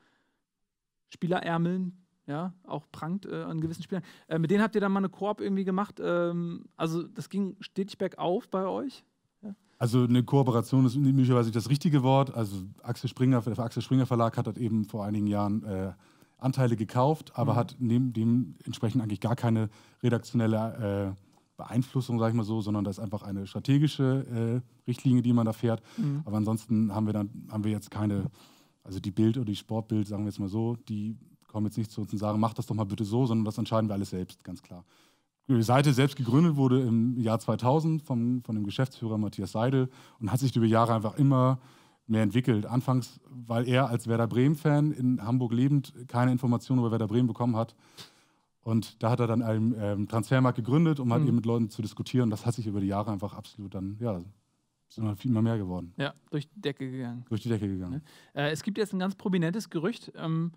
Spielerärmeln, ja, auch prangt äh, an gewissen Spielern. Äh, mit denen habt ihr dann mal eine Koop irgendwie gemacht. Ähm, also das ging stetig bergauf bei euch. Ja. Also eine Kooperation ist möglicherweise nicht das richtige Wort. Also Axel Springer, der Axel Springer Verlag hat halt eben vor einigen Jahren äh, Anteile gekauft, aber mhm. hat neben dem entsprechend eigentlich gar keine redaktionelle äh, Beeinflussung, sage ich mal so, sondern das ist einfach eine strategische äh, Richtlinie, die man da fährt. Mhm. Aber ansonsten haben wir dann haben wir jetzt keine, also die Bild oder die Sportbild, sagen wir jetzt mal so, die kommen jetzt nicht zu uns und sagen, mach das doch mal bitte so, sondern das entscheiden wir alles selbst, ganz klar. Die Seite selbst gegründet wurde im Jahr zweitausend vom, von dem Geschäftsführer Matthias Seidel und hat sich über Jahre einfach immer mehr entwickelt. Anfangs, weil er als Werder Bremen-Fan in Hamburg lebend keine Informationen über Werder Bremen bekommen hat. Und da hat er dann einen ähm, Transfermarkt gegründet, um halt mhm. eben mit Leuten zu diskutieren. Und das hat sich über die Jahre einfach absolut dann, ja, sind halt viel mehr geworden. Ja, durch die Decke gegangen. Durch die Decke gegangen. Ja. Äh, es gibt jetzt ein ganz prominentes Gerücht. Ähm,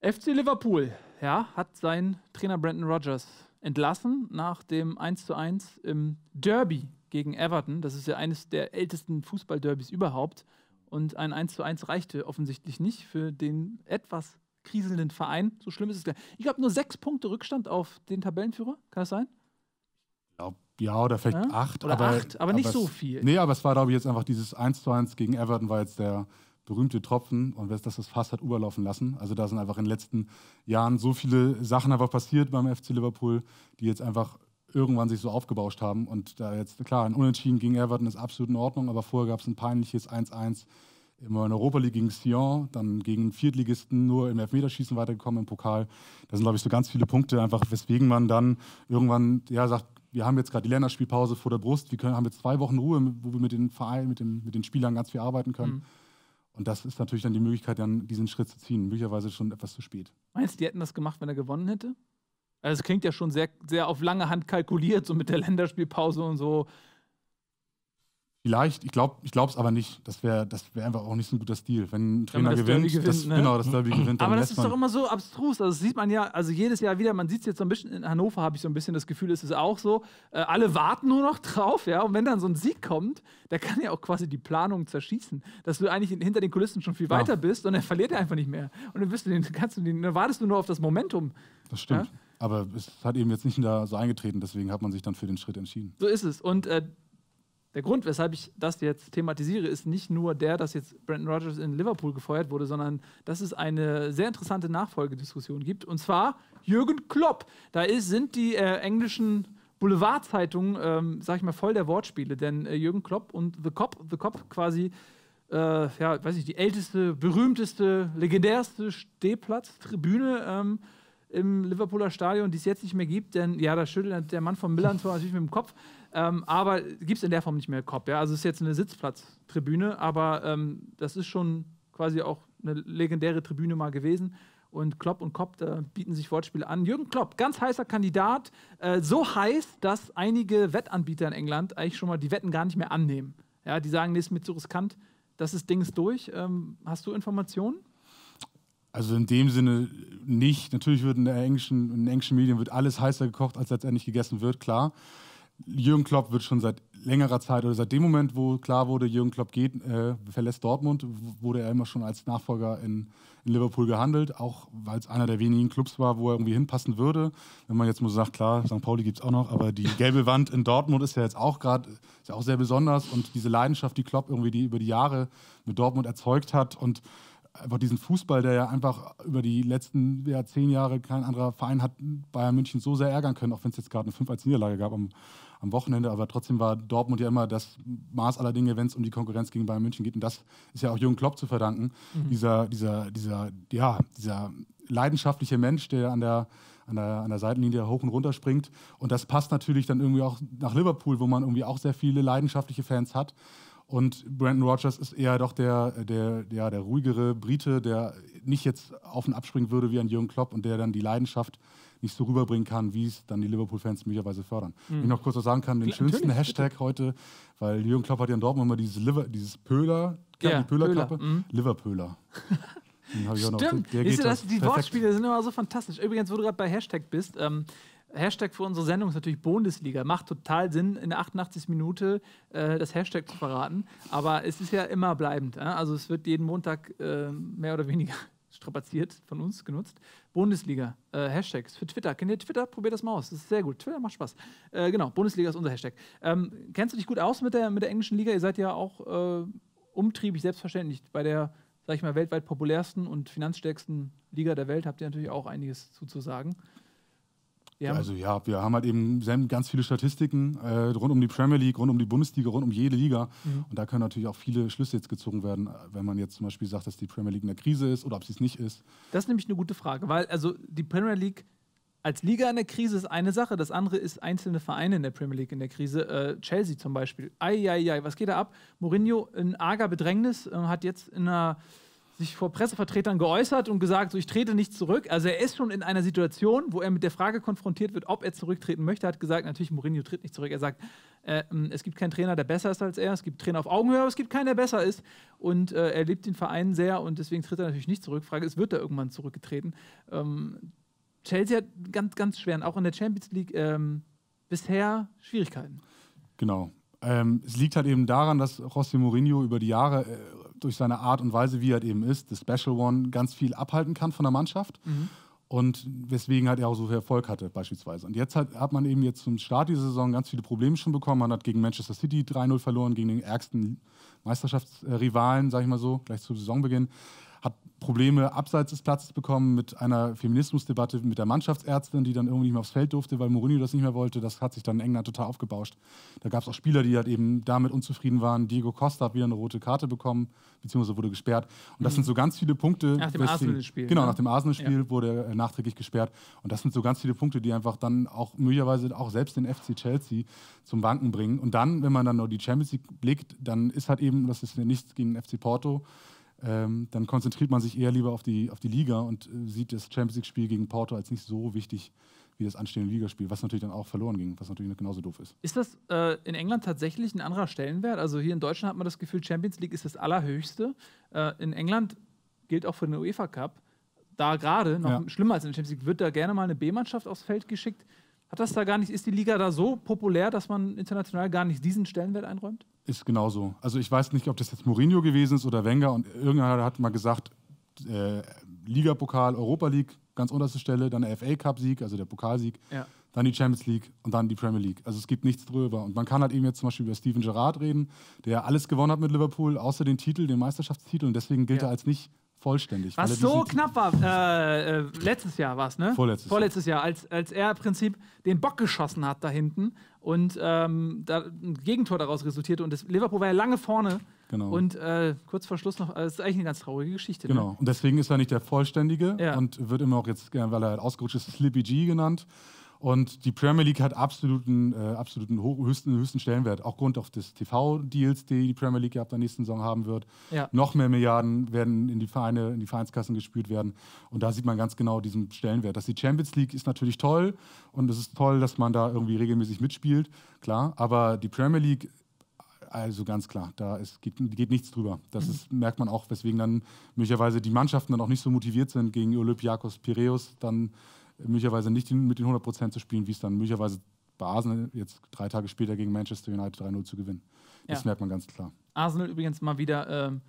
F C Liverpool, ja, hat seinen Trainer Brendan Rodgers entlassen nach dem eins zu eins im Derby gegen Everton. Das ist ja eines der ältesten Fußballderbys überhaupt. Und ein eins zu eins reichte offensichtlich nicht für den etwas kriselnden Verein. So schlimm ist es gleich. Ich glaube, nur sechs Punkte Rückstand auf den Tabellenführer. Kann das sein? Ja, oder vielleicht ja? acht. Oder aber, acht, aber nicht aber so es, viel. Nee, aber es war, glaube ich, jetzt einfach dieses eins zu eins gegen Everton war jetzt der berühmte Tropfen und dass das Fass hat überlaufen lassen. Also da sind einfach in den letzten Jahren so viele Sachen einfach passiert beim F C Liverpool, die jetzt einfach irgendwann sich so aufgebauscht haben. Und da jetzt, klar, ein Unentschieden gegen Everton ist absolut in Ordnung, aber vorher gab es ein peinliches eins eins immer in Europa League gegen Sion, dann gegen Viertligisten nur im Elfmeterschießen weitergekommen im Pokal. Da sind, glaube ich, so ganz viele Punkte, einfach weswegen man dann irgendwann ja, sagt, wir haben jetzt gerade die Länderspielpause vor der Brust, wir können, haben jetzt zwei Wochen Ruhe, wo wir mit den Vereinen, mit, dem, mit den Spielern ganz viel arbeiten können. Mhm. Und das ist natürlich dann die Möglichkeit, dann diesen Schritt zu ziehen. Möglicherweise schon etwas zu spät. Meinst du, die hätten das gemacht, wenn er gewonnen hätte? Also es klingt ja schon sehr, sehr auf lange Hand kalkuliert, so mit der Länderspielpause und so. Vielleicht, ich glaube ich es aber nicht. Das wäre das wär einfach auch nicht so ein guter Stil. Wenn ein Trainer wenn gewinnt, gewinnt das, ne? Genau, das Derby gewinnt. Aber das ist doch immer so abstrus. Also das sieht man ja, also jedes Jahr wieder, man sieht es jetzt so ein bisschen, in Hannover habe ich so ein bisschen das Gefühl, ist es auch so, äh, alle warten nur noch drauf, ja, und wenn dann so ein Sieg kommt, da kann ja auch quasi die Planung zerschießen, dass du eigentlich hinter den Kulissen schon viel ja. weiter bist und dann verliert er einfach nicht mehr. Und dann, bist du den, kannst du den, dann wartest du nur auf das Momentum. Das stimmt. Ja? Aber es hat eben jetzt nicht da so eingetreten, deswegen hat man sich dann für den Schritt entschieden. So ist es. Und äh, der Grund, weshalb ich das jetzt thematisiere, ist nicht nur der, dass jetzt Brendan Rodgers in Liverpool gefeuert wurde, sondern dass es eine sehr interessante Nachfolgediskussion gibt. Und zwar Jürgen Klopp. Da ist, sind die äh, englischen Boulevardzeitungen, ähm, sag ich mal, voll der Wortspiele. Denn äh, Jürgen Klopp und The Cop, The Cop quasi, äh, ja, weiß ich, die älteste, berühmteste, legendärste Stehplatztribüne ähm, im Liverpooler Stadion, die es jetzt nicht mehr gibt. Denn, ja, da schüttelt der Mann vom Millern-Tor natürlich mit dem Kopf. Ähm, aber gibt es in der Form nicht mehr Kopf. Ja? Also es ist jetzt eine Sitzplatztribüne, aber ähm, das ist schon quasi auch eine legendäre Tribüne mal gewesen. Und Klopp und Kopp, da bieten sich Wortspiele an. Jürgen Klopp, ganz heißer Kandidat. Äh, so heiß, dass einige Wettanbieter in England eigentlich schon mal die Wetten gar nicht mehr annehmen. Ja, die sagen, nee, ist mir zu riskant, das ist Dings durch. Ähm, hast du Informationen? Also in dem Sinne nicht. Natürlich wird in, der englischen, in den englischen Medien wird alles heißer gekocht, als letztendlich gegessen wird, klar. Jürgen Klopp wird schon seit längerer Zeit oder seit dem Moment, wo klar wurde, Jürgen Klopp geht, äh, verlässt Dortmund, wurde er immer schon als Nachfolger in, in Liverpool gehandelt, auch weil es einer der wenigen Clubs war, wo er irgendwie hinpassen würde. Wenn man jetzt mal so sagt, klar, Sankt Pauli gibt es auch noch, aber die gelbe Wand in Dortmund ist ja jetzt auch gerade, ist ja auch sehr besonders und diese Leidenschaft, die Klopp irgendwie die über die Jahre mit Dortmund erzeugt hat und einfach diesen Fußball, der ja einfach über die letzten ja, zehn Jahre kein anderer Verein hat Bayern München so sehr ärgern können, auch wenn es jetzt gerade eine fünf eins Niederlage gab am, am Wochenende. Aber trotzdem war Dortmund ja immer das Maß aller Dinge, wenn es um die Konkurrenz gegen Bayern München geht. Und das ist ja auch Jürgen Klopp zu verdanken. Mhm. Dieser, dieser, dieser, ja, dieser leidenschaftliche Mensch, der an der, an der, an der Seitenlinie hoch und runter springt. Und das passt natürlich dann irgendwie auch nach Liverpool, wo man irgendwie auch sehr viele leidenschaftliche Fans hat. Und Brandon Rodgers ist eher doch der, der, der, der ruhigere Brite, der nicht jetzt auf und abspringen würde wie ein Jürgen Klopp und der dann die Leidenschaft nicht so rüberbringen kann, wie es dann die Liverpool-Fans möglicherweise fördern. Mhm. Wenn ich noch kurz was sagen kann, den Klar, schönsten Hashtag bitte. heute, weil Jürgen Klopp hat ja in Dortmund immer dieses, Liver, dieses Pöhler, ja, die Pöhlerklappe, mhm. Liverpöhler. Stimmt, der Siehst du, das, das die perfekt. Wortspiele sind immer so fantastisch. Übrigens, wo du gerade bei Hashtag bist, ähm, Hashtag für unsere Sendung ist natürlich Bundesliga. Macht total Sinn, in der achtundachtzigsten Minute äh, das Hashtag zu verraten. Aber es ist ja immer bleibend. Äh? Also es wird jeden Montag äh, mehr oder weniger strapaziert von uns genutzt. Bundesliga, äh, Hashtags für Twitter. Kennt ihr Twitter? Probiert das mal aus. Das ist sehr gut. Twitter macht Spaß. Äh, genau, Bundesliga ist unser Hashtag. Ähm, kennst du dich gut aus mit der, mit der englischen Liga? Ihr seid ja auch äh, umtriebig, selbstverständlich. Bei der, sag ich mal, weltweit populärsten und finanzstärksten Liga der Welt habt ihr natürlich auch einiges zuzusagen. Ja. Also ja, wir haben halt eben ganz viele Statistiken äh, rund um die Premier League, rund um die Bundesliga, rund um jede Liga. Mhm. Und da können natürlich auch viele Schlüsse jetzt gezogen werden, wenn man jetzt zum Beispiel sagt, dass die Premier League in der Krise ist oder ob sie es nicht ist. Das ist nämlich eine gute Frage, weil also die Premier League als Liga in der Krise ist eine Sache, das andere ist einzelne Vereine in der Premier League in der Krise. Äh, Chelsea zum Beispiel, ai, ai, ai, was geht da ab? Mourinho in arger Bedrängnis, äh, hat jetzt in einer... sich vor Pressevertretern geäußert und gesagt, so, ich trete nicht zurück. Also er ist schon in einer Situation, wo er mit der Frage konfrontiert wird, ob er zurücktreten möchte. Er hat gesagt, natürlich, Mourinho tritt nicht zurück. Er sagt, äh, es gibt keinen Trainer, der besser ist als er. Es gibt Trainer auf Augenhöhe, aber es gibt keinen, der besser ist. Und äh, er liebt den Verein sehr und deswegen tritt er natürlich nicht zurück. Frage ist, wird er irgendwann zurückgetreten? Ähm, Chelsea hat ganz, ganz schweren, auch in der Champions League, ähm, bisher Schwierigkeiten. Genau. Ähm, es liegt halt eben daran, dass José Mourinho über die Jahre... Äh, durch seine Art und Weise, wie er eben ist, der Special One, ganz viel abhalten kann von der Mannschaft. Mhm. Und weswegen halt er auch so viel Erfolg hatte, beispielsweise. Und jetzt hat, hat man eben jetzt zum Start dieser Saison ganz viele Probleme schon bekommen. Man hat gegen Manchester City drei null verloren, gegen den ärgsten Meisterschaftsrivalen, sag ich mal so, gleich zu Saisonbeginn. Hat Probleme abseits des Platzes bekommen mit einer Feminismusdebatte mit der Mannschaftsärztin, die dann irgendwie nicht mehr aufs Feld durfte, weil Mourinho das nicht mehr wollte. Das hat sich dann in England total aufgebauscht. Da gab es auch Spieler, die halt eben damit unzufrieden waren. Diego Costa hat wieder eine rote Karte bekommen, beziehungsweise wurde gesperrt. Und das mhm. sind so ganz viele Punkte. Nach dem Arsenal-Spiel. Genau, nach dem Arsenal-Spiel ja. wurde äh, nachträglich gesperrt. Und das sind so ganz viele Punkte, die einfach dann auch möglicherweise auch selbst den F C Chelsea zum Wanken bringen. Und dann, wenn man dann nur die Champions League blickt, dann ist halt eben, das ist nichts gegen den F C Porto, Ähm, dann konzentriert man sich eher lieber auf die, auf die Liga und äh, sieht das Champions-League-Spiel gegen Porto als nicht so wichtig wie das anstehende Ligaspiel, was natürlich dann auch verloren ging, was natürlich genauso doof ist. Ist das äh, in England tatsächlich ein anderer Stellenwert? Also hier in Deutschland hat man das Gefühl, Champions League ist das Allerhöchste. Äh, in England gilt auch für den UEFA Cup, da gerade noch ja. schlimmer als in der Champions League, wird da gerne mal eine B-Mannschaft aufs Feld geschickt. Hat das da gar nicht, ist die Liga da so populär, dass man international gar nicht diesen Stellenwert einräumt? Ist genauso. Also ich weiß nicht, ob das jetzt Mourinho gewesen ist oder Wenger. Und irgendeiner hat mal gesagt, äh, Ligapokal, Europa League, ganz unterste Stelle, dann der F A Cup-Sieg, also der Pokalsieg, ja. dann die Champions League und dann die Premier League. Also es gibt nichts drüber. Und man kann halt eben jetzt zum Beispiel über Steven Gerrard reden, der alles gewonnen hat mit Liverpool, außer den Titel, den Meisterschaftstitel. Und deswegen gilt ja. er als nicht... vollständig. Was so knapp war, äh, äh, letztes Jahr war es, ne? Vorletztes, Vorletztes Jahr. Jahr, als, als er im Prinzip den Bock geschossen hat da hinten und ähm, da ein Gegentor daraus resultierte und das Liverpool war ja lange vorne. Genau. Und äh, kurz vor Schluss noch, das ist eigentlich eine ganz traurige Geschichte. Genau, ne? Und deswegen ist er nicht der Vollständige ja. und wird immer auch jetzt, weil er halt ausgerutscht ist, Slippy G genannt. Und die Premier League hat absoluten, äh, absoluten höchsten, höchsten Stellenwert, auch Grund auf des T V-Deals, die die Premier League ab der nächsten Saison haben wird. Ja. Noch mehr Milliarden werden in die Vereine, in die Vereinskassen gespült werden. Und da sieht man ganz genau diesen Stellenwert. Dass die Champions League ist natürlich toll und es ist toll, dass man da irgendwie regelmäßig mitspielt, klar. Aber die Premier League, also ganz klar, da ist, geht, geht nichts drüber. Das mhm. ist, merkt man auch, weswegen dann möglicherweise die Mannschaften dann auch nicht so motiviert sind gegen Olympiakos Piräus dann möglicherweise nicht mit den hundert Prozent zu spielen, wie es dann möglicherweise bei Arsenal jetzt drei Tage später gegen Manchester United drei null zu gewinnen. Das ja. merkt man ganz klar. Arsenal übrigens mal wieder ähm,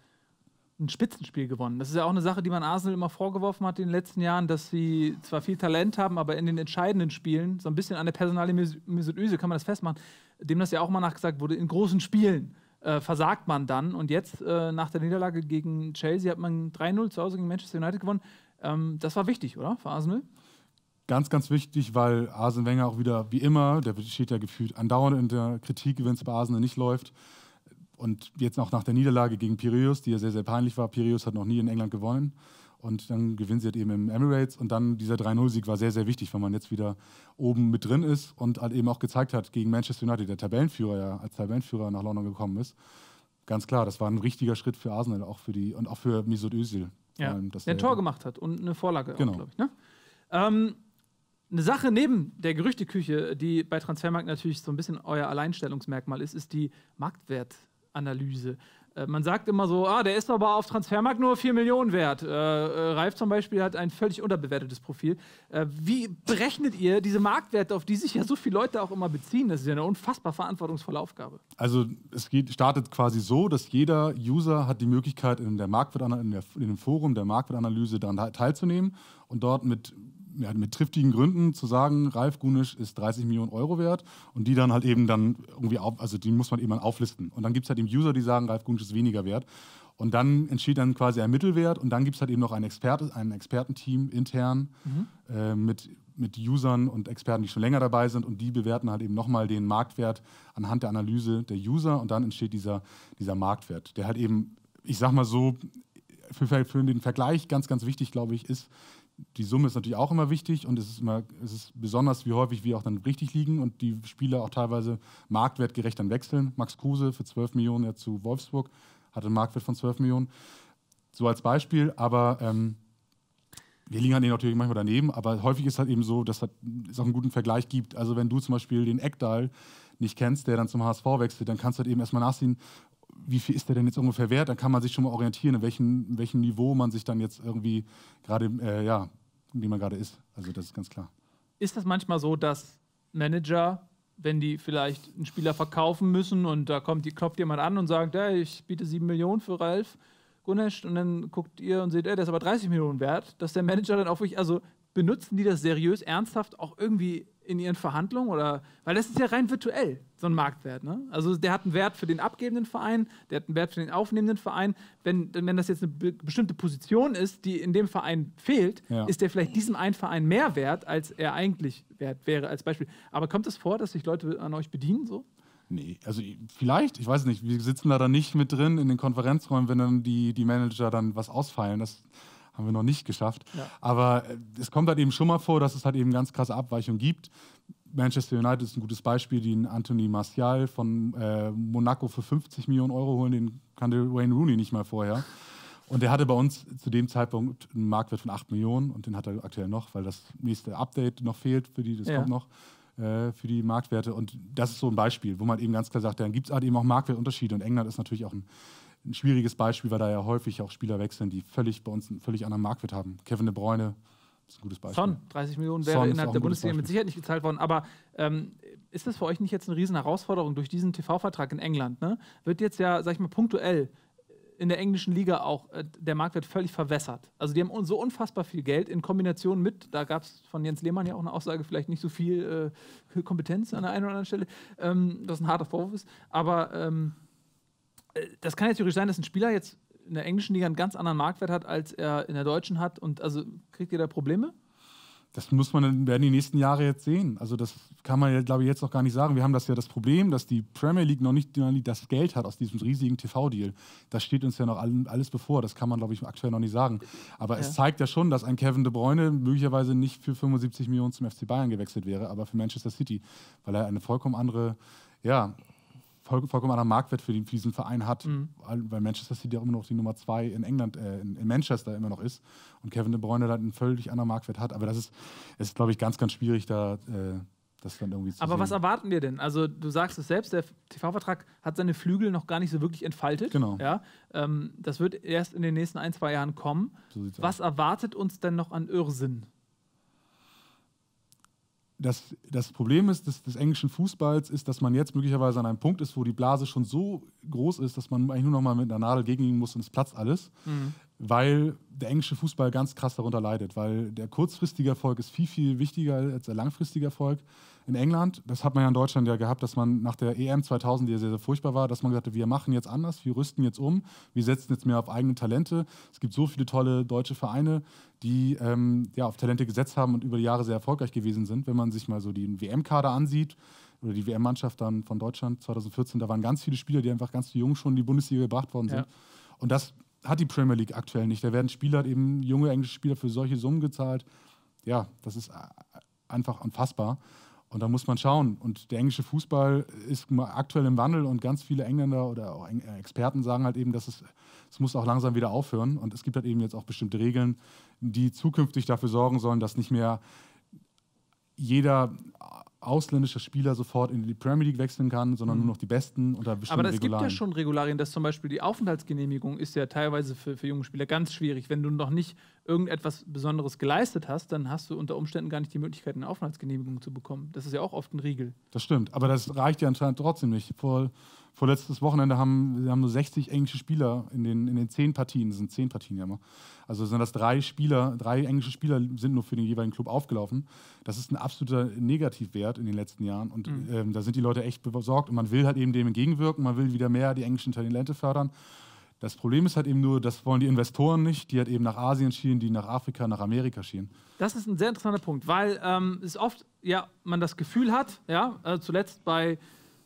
ein Spitzenspiel gewonnen. Das ist ja auch eine Sache, die man Arsenal immer vorgeworfen hat in den letzten Jahren, dass sie zwar viel Talent haben, aber in den entscheidenden Spielen, so ein bisschen an der Personalie Mesut Özil kann man das festmachen, dem das ja auch mal nachgesagt wurde, in großen Spielen äh, versagt man dann. Und jetzt äh, nach der Niederlage gegen Chelsea hat man drei null zu Hause gegen Manchester United gewonnen. Ähm, das war wichtig, oder? Für Arsenal? Ganz, ganz wichtig, weil Arsene Wenger auch wieder, wie immer, der steht ja gefühlt andauernd in der Kritik, wenn es bei Arsenal nicht läuft. Und jetzt auch nach der Niederlage gegen Piräus, die ja sehr, sehr peinlich war. Piräus hat noch nie in England gewonnen. Und dann gewinnen sie halt eben im Emirates. Und dann dieser drei null-Sieg war sehr, sehr wichtig, weil man jetzt wieder oben mit drin ist und halt eben auch gezeigt hat, gegen Manchester United, der Tabellenführer ja als Tabellenführer nach London gekommen ist, ganz klar, das war ein richtiger Schritt für Arsenal auch für die, und auch für Mesut Özil. Ja, allem, dass der ein Tor gemacht hat und eine Vorlage, genau. glaube ich. Ne? Ähm, eine Sache neben der Gerüchteküche, die bei Transfermarkt natürlich so ein bisschen euer Alleinstellungsmerkmal ist, ist die Marktwertanalyse. Äh, man sagt immer so, ah, der ist aber auf Transfermarkt nur vier Millionen wert. Äh, Ralf zum Beispiel hat ein völlig unterbewertetes Profil. Äh, wie berechnet ihr diese Marktwerte, auf die sich ja so viele Leute auch immer beziehen? Das ist ja eine unfassbar verantwortungsvolle Aufgabe. Also es geht, startet quasi so, dass jeder User hat die Möglichkeit, in, der in, der, in dem Forum der Marktwertanalyse dann teilzunehmen und dort mit Ja, mit triftigen Gründen zu sagen, Ralph Gunesch ist dreißig Millionen Euro wert und die dann halt eben dann irgendwie, auf, also die muss man eben auflisten. Und dann gibt es halt eben User, die sagen, Ralph Gunesch ist weniger wert. Und dann entsteht dann quasi ein Mittelwert und dann gibt es halt eben noch ein, Experte, ein Expertenteam intern mhm. äh, mit, mit Usern und Experten, die schon länger dabei sind und die bewerten halt eben nochmal den Marktwert anhand der Analyse der User und dann entsteht dieser, dieser Marktwert, der halt eben, ich sag mal so, für, für den Vergleich ganz, ganz wichtig, glaube ich, ist, die Summe ist natürlich auch immer wichtig und es ist, immer, es ist besonders, wie häufig wir auch dann richtig liegen und die Spieler auch teilweise marktwertgerecht dann wechseln. Max Kruse für zwölf Millionen ja, zu Wolfsburg hatte einen Marktwert von zwölf Millionen. So als Beispiel, aber ähm, wir liegen halt natürlich manchmal daneben, aber häufig ist halt eben so, dass es auch einen guten Vergleich gibt. Also wenn du zum Beispiel den Ekdal nicht kennst, der dann zum H S V wechselt, dann kannst du halt eben erstmal nachsehen, wie viel ist der denn jetzt ungefähr wert? Dann kann man sich schon mal orientieren, in welchem, in welchem Niveau man sich dann jetzt irgendwie gerade, äh, ja, wie man gerade ist. Also das ist ganz klar. Ist das manchmal so, dass Manager, wenn die vielleicht einen Spieler verkaufen müssen und da kommt, die, klopft jemand an und sagt, hey, ich biete sieben Millionen für Ralph Gunesch und dann guckt ihr und seht, hey, der ist aber dreißig Millionen wert, dass der Manager dann auch wirklich, also benutzen die das seriös, ernsthaft auch irgendwie in ihren Verhandlungen? Oder, weil das ist ja rein virtuell, so ein Marktwert. Ne? Also der hat einen Wert für den abgebenden Verein, der hat einen Wert für den aufnehmenden Verein. Wenn, wenn das jetzt eine be bestimmte Position ist, die in dem Verein fehlt, ja. ist der vielleicht diesem einen Verein mehr wert, als er eigentlich wert wäre, als Beispiel. Aber kommt es vor, dass sich Leute an euch bedienen? So? Nee, also vielleicht, ich weiß nicht. Wir sitzen leider nicht mit drin in den Konferenzräumen, wenn dann die, die Manager dann was ausfeilen. Das haben wir noch nicht geschafft. Ja. Aber es kommt halt eben schon mal vor, dass es halt eben ganz krasse Abweichungen gibt. Manchester United ist ein gutes Beispiel, die Anthony Martial von äh, Monaco für fünfzig Millionen Euro holen, den kannte Wayne Rooney nicht mal vorher. Und der hatte bei uns zu dem Zeitpunkt einen Marktwert von acht Millionen und den hat er aktuell noch, weil das nächste Update noch fehlt, für die, das ja. kommt noch, äh, für die Marktwerte. Und das ist so ein Beispiel, wo man eben ganz klar sagt, dann gibt es halt eben auch Marktwertunterschiede und England ist natürlich auch ein Ein schwieriges Beispiel, weil da ja häufig auch Spieler wechseln, die völlig bei uns einen völlig anderen Marktwert haben. Kevin De Bruyne ist ein gutes Beispiel. Son, dreißig Millionen wäre Son innerhalb der Bundesliga mit Sicherheit nicht gezahlt worden. Aber ähm, ist das für euch nicht jetzt eine riesen Herausforderung durch diesen T V-Vertrag in England? Ne? Wird jetzt ja, sag ich mal, punktuell in der englischen Liga auch äh, der Marktwert völlig verwässert. Also die haben un so unfassbar viel Geld in Kombination mit, da gab es von Jens Lehmann ja auch eine Aussage, vielleicht nicht so viel äh, Kompetenz an der einen oder anderen Stelle, ähm, das ein harter Vorwurf ist. Aber ähm, das kann ja theoretisch sein, dass ein Spieler jetzt in der englischen Liga einen ganz anderen Marktwert hat, als er in der deutschen hat. Und also kriegt ihr da Probleme? Das muss man, werden die nächsten Jahre jetzt sehen. Also das kann man, glaube ich, jetzt noch gar nicht sagen. Wir haben das ja das Problem, dass die Premier League noch nicht das Geld hat aus diesem riesigen T V-Deal. Das steht uns ja noch alles bevor. Das kann man, glaube ich, aktuell noch nicht sagen. Aber ja. es zeigt ja schon, dass ein Kevin De Bruyne möglicherweise nicht für fünfundsiebzig Millionen zum F C Bayern gewechselt wäre, aber für Manchester City, weil er eine vollkommen andere, ja... vollkommen anderen Marktwert für, den, für diesen Verein hat, mhm. weil Manchester City ja immer noch die Nummer zwei in England, äh, in, in Manchester immer noch ist und Kevin De Bruyne dann einen völlig anderen Marktwert hat. Aber das ist, ist glaube ich, ganz, ganz schwierig, da äh, das dann irgendwie zu Aber sehen. Was erwarten wir denn? Also du sagst es selbst, der T V-Vertrag hat seine Flügel noch gar nicht so wirklich entfaltet. Genau. Ja? Ähm, das wird erst in den nächsten ein, zwei Jahren kommen. So sieht's was aus. Erwartet uns denn noch an Irrsinn? Das, das Problem ist, des, des englischen Fußballs ist, dass man jetzt möglicherweise an einem Punkt ist, wo die Blase schon so groß ist, dass man eigentlich nur noch mal mit einer Nadel gegenlegen muss und es platzt alles, mhm. weil der englische Fußball ganz krass darunter leidet, weil der kurzfristige Erfolg ist viel, viel wichtiger als der langfristige Erfolg in England. Das hat man ja in Deutschland ja gehabt, dass man nach der E M zweitausend, die ja sehr, sehr furchtbar war, dass man gesagt hat, wir machen jetzt anders, wir rüsten jetzt um, wir setzen jetzt mehr auf eigene Talente. Es gibt so viele tolle deutsche Vereine, die ähm, ja, auf Talente gesetzt haben und über die Jahre sehr erfolgreich gewesen sind. Wenn man sich mal so den W M-Kader ansieht, oder die W M-Mannschaft dann von Deutschland zweitausendvierzehn, da waren ganz viele Spieler, die einfach ganz jung schon in die Bundesliga gebracht worden sind. Ja. Und das hat die Premier League aktuell nicht. Da werden Spieler, eben junge englische Spieler, für solche Summen gezahlt. Ja, das ist einfach unfassbar. Und da muss man schauen. Und der englische Fußball ist aktuell im Wandel und ganz viele Engländer oder auch Experten sagen halt eben, dass es, es muss auch langsam wieder aufhören. Und es gibt halt eben jetzt auch bestimmte Regeln, die zukünftig dafür sorgen sollen, dass nicht mehr jeder ausländischer Spieler sofort in die Premier League wechseln kann, sondern mhm. nur noch die Besten unter bestimmten Regularien. Aber es gibt ja schon Regularien, dass zum Beispiel die Aufenthaltsgenehmigung ist ja teilweise für, für junge Spieler ganz schwierig. Wenn du noch nicht irgendetwas Besonderes geleistet hast, dann hast du unter Umständen gar nicht die Möglichkeit, eine Aufenthaltsgenehmigung zu bekommen. Das ist ja auch oft ein Riegel. Das stimmt, aber das reicht ja anscheinend trotzdem nicht. Vor, vor letztes Wochenende haben, haben nur sechzig englische Spieler in den, in den zehn Partien, das sind zehn Partien ja mal, also sind das drei Spieler, drei englische Spieler sind nur für den jeweiligen Club aufgelaufen. Das ist ein absoluter Negativwert in den letzten Jahren und mhm. ähm, da sind die Leute echt besorgt und man will halt eben dem entgegenwirken, man will wieder mehr die englischen Talente fördern. Das Problem ist halt eben nur, das wollen die Investoren nicht, die halt eben nach Asien schielen, die nach Afrika, nach Amerika schielen. Das ist ein sehr interessanter Punkt, weil ähm, es oft, ja, man das Gefühl hat, ja, also zuletzt bei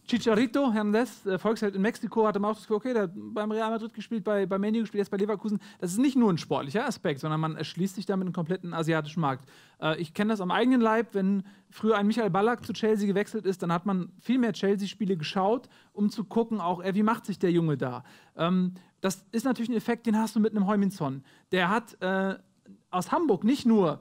Chicharito Hernandez, Volksheld in Mexiko, hatte man auch das Gefühl, okay, der hat beim Real Madrid gespielt, bei, bei Man U gespielt, jetzt bei Leverkusen. Das ist nicht nur ein sportlicher Aspekt, sondern man erschließt sich damit einen kompletten asiatischen Markt. Äh, ich kenne das am eigenen Leib, wenn früher ein Michael Ballack zu Chelsea gewechselt ist, dann hat man viel mehr Chelsea-Spiele geschaut, um zu gucken, auch, wie macht sich der Junge da. Ähm, das ist natürlich ein Effekt, den hast du mit einem Heung-min Son. Der hat äh, aus Hamburg nicht nur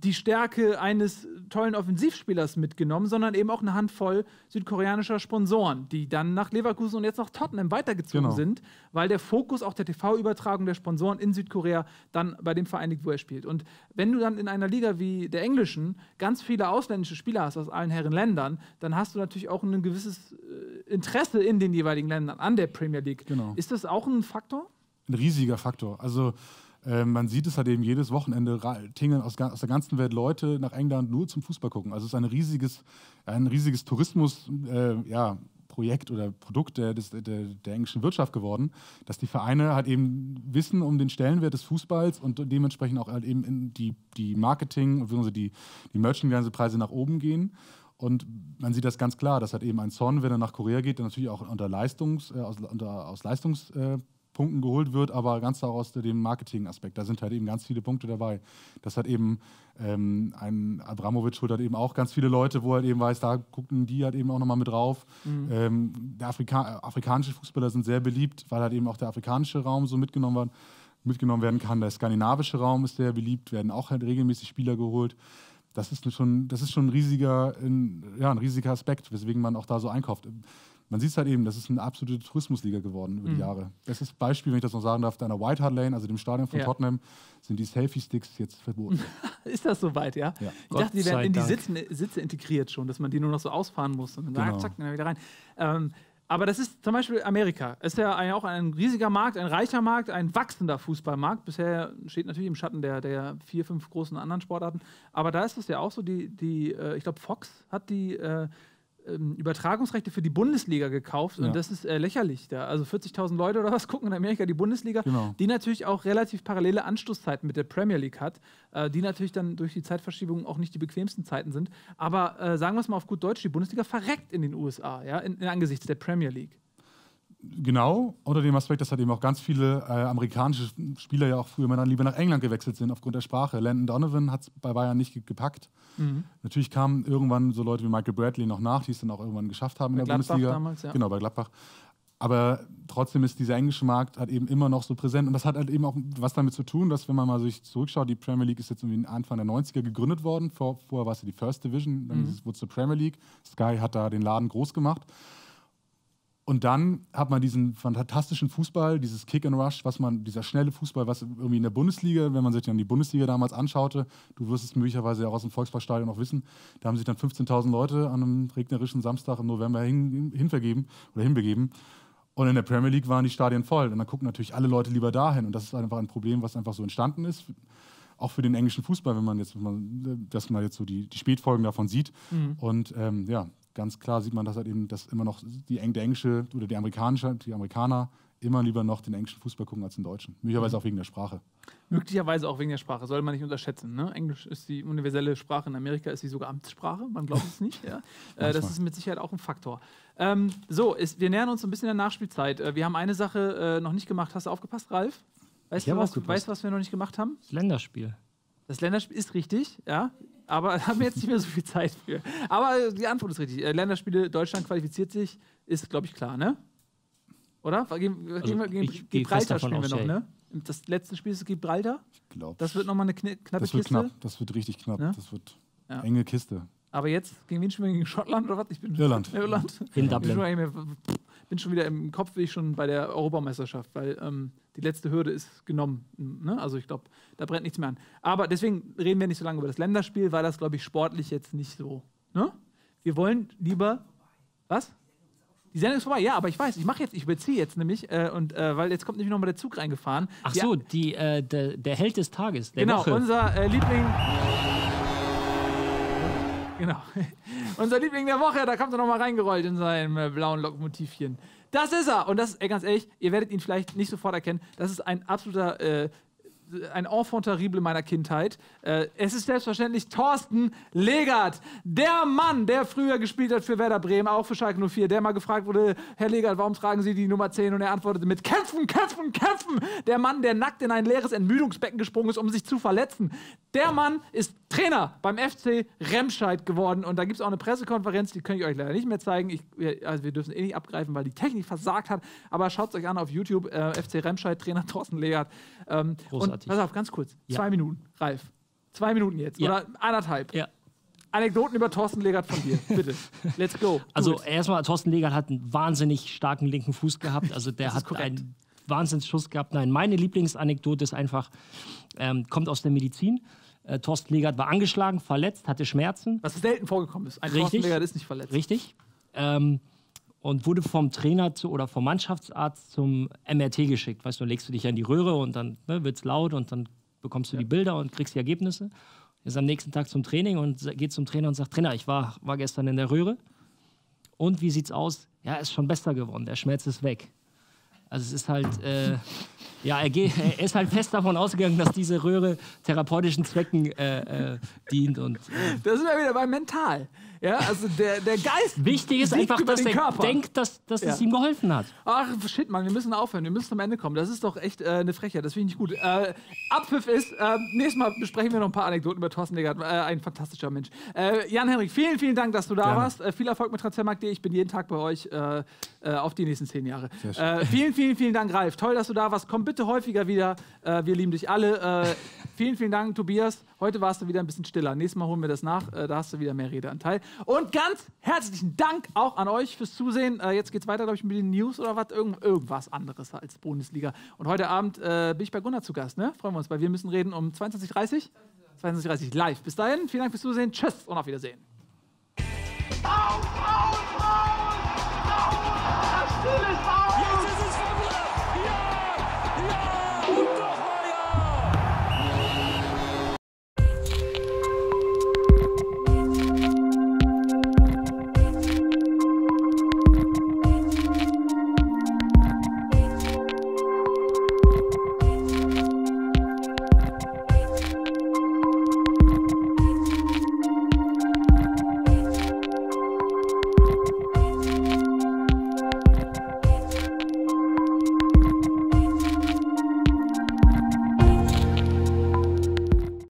die Stärke eines tollen Offensivspielers mitgenommen, sondern eben auch eine Handvoll südkoreanischer Sponsoren, die dann nach Leverkusen und jetzt nach Tottenham weitergezogen genau. sind, weil der Fokus auch der T V-Übertragung der Sponsoren in Südkorea dann bei dem Verein liegt, wo er spielt. Und wenn du dann in einer Liga wie der englischen ganz viele ausländische Spieler hast aus allen Herren Ländern, dann hast du natürlich auch ein gewisses Interesse in den jeweiligen Ländern an der Premier League. Genau. Ist das auch ein Faktor? Ein riesiger Faktor. Also man sieht es halt eben jedes Wochenende, tingeln aus der ganzen Welt Leute nach England nur zum Fußball gucken. Also es ist ein riesiges, ein riesiges Tourismus-Projekt äh, ja, oder Produkt der, des, der, der englischen Wirtschaft geworden, dass die Vereine halt eben wissen um den Stellenwert des Fußballs und dementsprechend auch halt eben in die, die Marketing- bzw. die, die Merchandise-Preise nach oben gehen. Und man sieht das ganz klar, dass halt eben ein Son, wenn er nach Korea geht, dann natürlich auch unter Leistungs, äh, aus, unter, aus Leistungs äh, Punkten geholt wird, aber ganz auch aus dem Marketing-Aspekt. Da sind halt eben ganz viele Punkte dabei. Das hat eben ähm, ein Abramowitsch holt halt eben auch ganz viele Leute, wo er halt eben weiß, da gucken die halt eben auch nochmal mit drauf. Mhm. Ähm, der Afrika afrikanische Fußballer sind sehr beliebt, weil halt eben auch der afrikanische Raum so mitgenommen wird, mitgenommen werden kann. Der skandinavische Raum ist sehr beliebt, werden auch halt regelmäßig Spieler geholt. Das ist schon, das ist schon ein riesiger, ein, ja, ein riesiger Aspekt, weswegen man auch da so einkauft. Man sieht es halt eben, das ist eine absolute Tourismusliga geworden über die mhm. Jahre. Das ist Beispiel, wenn ich das noch sagen darf, an der White Hart Lane, also dem Stadion von ja. Tottenham, sind die Selfie-Sticks jetzt verboten. Ist das soweit, ja? ja. Ich Gott dachte, die werden in die Sitze, Sitze integriert schon, dass man die nur noch so ausfahren muss und dann genau. zack, dann wieder rein. Ähm, aber das ist zum Beispiel Amerika. Ist ja auch ein riesiger Markt, ein reicher Markt, ein wachsender Fußballmarkt. Bisher steht natürlich im Schatten der, der vier, fünf großen anderen Sportarten. Aber da ist es ja auch so, die, die ich glaube, Fox hat die Äh, Übertragungsrechte für die Bundesliga gekauft ja. und das ist äh, lächerlich. Da. Also vierzigtausend Leute oder was gucken in Amerika die Bundesliga, genau. die natürlich auch relativ parallele Anschlusszeiten mit der Premier League hat, äh, die natürlich dann durch die Zeitverschiebung auch nicht die bequemsten Zeiten sind. Aber äh, sagen wir es mal auf gut Deutsch, die Bundesliga verreckt in den U S A, ja, in, in angesichts der Premier League. Genau, unter dem Aspekt, dass halt eben auch ganz viele äh, amerikanische Spieler ja auch früher immer dann lieber nach England gewechselt sind, aufgrund der Sprache. Landon Donovan hat es bei Bayern nicht ge gepackt. Mhm. Natürlich kamen irgendwann so Leute wie Michael Bradley noch nach, die es dann auch irgendwann geschafft haben bei in der Gladbach Bundesliga. Damals, ja. Genau, bei Gladbach. Aber trotzdem ist dieser englische Markt halt eben immer noch so präsent. Und das hat halt eben auch was damit zu tun, dass, wenn man mal sich zurückschaut, die Premier League ist jetzt irgendwie Anfang der neunziger gegründet worden. Vor, vorher war es ja die First Division, dann mhm. wurde es zur Premier League. Sky hat da den Laden groß gemacht. Und dann hat man diesen fantastischen Fußball, dieses Kick and Rush, was man, dieser schnelle Fußball, was irgendwie in der Bundesliga, wenn man sich dann die Bundesliga damals anschaute, du wirst es möglicherweise auch aus dem Volksparkstadion noch wissen, da haben sich dann fünfzehntausend Leute an einem regnerischen Samstag im November hin, hinvergeben oder hinbegeben. Und in der Premier League waren die Stadien voll. Und dann gucken natürlich alle Leute lieber dahin. Und das ist einfach ein Problem, was einfach so entstanden ist. Auch für den englischen Fußball, wenn man jetzt, wenn man, dass man jetzt so die, die Spätfolgen davon sieht. Mhm. Und ähm, ja. Ganz klar sieht man, dass halt eben, dass immer noch die der englische oder die amerikanische, die Amerikaner immer lieber noch den englischen Fußball gucken als den deutschen. Möglicherweise auch wegen der Sprache. Möglicherweise auch wegen der Sprache, soll man nicht unterschätzen. Ne? Englisch ist die universelle Sprache, in Amerika ist sie sogar Amtssprache, man glaubt es nicht. Ja? äh, das ist mit Sicherheit auch ein Faktor. Ähm, so, ist, wir nähern uns ein bisschen der Nachspielzeit. Äh, wir haben eine Sache äh, noch nicht gemacht. Hast du aufgepasst, Ralf? Weißt du, was, weißt, was wir noch nicht gemacht haben? Das Länderspiel. Das Länderspiel ist richtig, ja. aber haben wir jetzt nicht mehr so viel Zeit für. Aber die Antwort ist richtig. Länderspiele, Deutschland qualifiziert sich, ist, glaube ich, klar, ne? Oder? Gegen, also gegen, gegen ich, Gibraltar spielen wir noch, ne? Das letzte Spiel ist Gibraltar. Ich glaube. Das wird nochmal eine kn knappe das wird Kiste. Knapp. Das wird richtig knapp. Ne? Das wird ja. enge Kiste. Aber jetzt, gegen wen spielen wir? Gegen Schottland oder was? Ich bin Irland. Irland. In Dublin. Ich bin schon wieder im Kopf, bin ich schon bei der Europameisterschaft, weil ähm, die letzte Hürde ist genommen. Ne? Also ich glaube, da brennt nichts mehr an. Aber deswegen reden wir nicht so lange über das Länderspiel, weil das, glaube ich, sportlich jetzt nicht so. Ne? Wir wollen lieber... Was? Die Sendung ist vorbei, ja, aber ich weiß, ich mache jetzt, ich beziehe jetzt nämlich, äh, und äh, weil jetzt kommt nämlich nochmal der Zug reingefahren. Ach so, ja. die, äh, der, der Held des Tages, der Genau, Woche. unser äh, Liebling... Genau. Unser Liebling der Woche, da kommt er nochmal reingerollt in seinem äh, blauen Lokomotivchen. Das ist er! Und das, ey, ganz ehrlich, ihr werdet ihn vielleicht nicht sofort erkennen, das ist ein absoluter... Äh, ein Enfant terrible meiner Kindheit. Äh, es ist selbstverständlich Thorsten Legert, der Mann, der früher gespielt hat für Werder Bremen, auch für Schalke null vier, der mal gefragt wurde, Herr Legert, warum tragen Sie die Nummer zehn? Und er antwortete mit Kämpfen, Kämpfen, Kämpfen. Der Mann, der nackt in ein leeres Entmüdungsbecken gesprungen ist, um sich zu verletzen. Der Mann ist Trainer beim F C Remscheid geworden. Und da gibt es auch eine Pressekonferenz, die kann ich euch leider nicht mehr zeigen. Ich, also wir dürfen eh nicht abgreifen, weil die Technik versagt hat. Aber schaut es euch an auf YouTube, äh, F C Remscheid, Trainer Thorsten Legert. Ähm, Großartig. Pass auf, ganz kurz. Ja. Zwei Minuten, Ralf. Zwei Minuten jetzt. Ja. Oder anderthalb. Ja. Anekdoten über Thorsten Legert von dir, bitte. Let's go. Also erstmal, Thorsten Legert hat einen wahnsinnig starken linken Fuß gehabt. Also der hat korrekt. einen Wahnsinnsschuss gehabt. Nein, meine Lieblingsanekdote ist einfach, ähm, kommt aus der Medizin. Äh, Thorsten Legert war angeschlagen, verletzt, hatte Schmerzen. Was selten vorgekommen ist. Ein Richtig. Thorsten Legert ist nicht verletzt. Richtig. Ähm, Und wurde vom Trainer zu, oder vom Mannschaftsarzt zum M R T geschickt. Weißt du, dann legst du dich ja in die Röhre und dann ne, wird's laut und dann bekommst du ja. die Bilder und kriegst die Ergebnisse. Er ist am nächsten Tag zum Training und geht zum Trainer und sagt, Trainer, ich war, war gestern in der Röhre. Und wie sieht's aus? Ja, ist schon besser geworden. Der Schmerz ist weg. Also es ist halt... Äh, ja, er, geht, er ist halt fest davon ausgegangen, dass diese Röhre therapeutischen Zwecken äh, äh, dient. Und, äh. Das ist ja wieder bei mental. Ja, also der, der Geist. Wichtig ist einfach, dass er Körper. denkt, dass, dass ja. es ihm geholfen hat. Ach, shit, Mann, wir müssen aufhören, wir müssen zum Ende kommen. Das ist doch echt äh, eine Frechheit, das finde ich nicht gut. Äh, Abpfiff ist, äh, nächstes Mal besprechen wir noch ein paar Anekdoten über Thorsten Legert, äh, ein fantastischer Mensch. Äh, Jan-Henrik, vielen, vielen Dank, dass du da Gerne. warst. Äh, viel Erfolg mit Transfermarkt punkt de, ich bin jeden Tag bei euch äh, auf die nächsten zehn Jahre. Äh, vielen, vielen, vielen Dank, Ralf. Toll, dass du da warst. Komm bitte häufiger wieder. Äh, wir lieben dich alle. Äh, vielen, vielen Dank, Tobias. Heute warst du wieder ein bisschen stiller. Nächstes Mal holen wir das nach. Äh, da hast du wieder mehr Redeanteil. Und ganz herzlichen Dank auch an euch fürs Zusehen. Äh, jetzt geht's weiter, glaube ich, mit den News oder was? Irgend, irgendwas anderes als Bundesliga. Und heute Abend äh, bin ich bei Gunnar zu Gast. Ne? Freuen wir uns, weil wir müssen reden um zweiundzwanzig Uhr dreißig. zweiundzwanzig Uhr dreißig live. Bis dahin, vielen Dank fürs Zusehen. Tschüss und auf Wiedersehen. Au!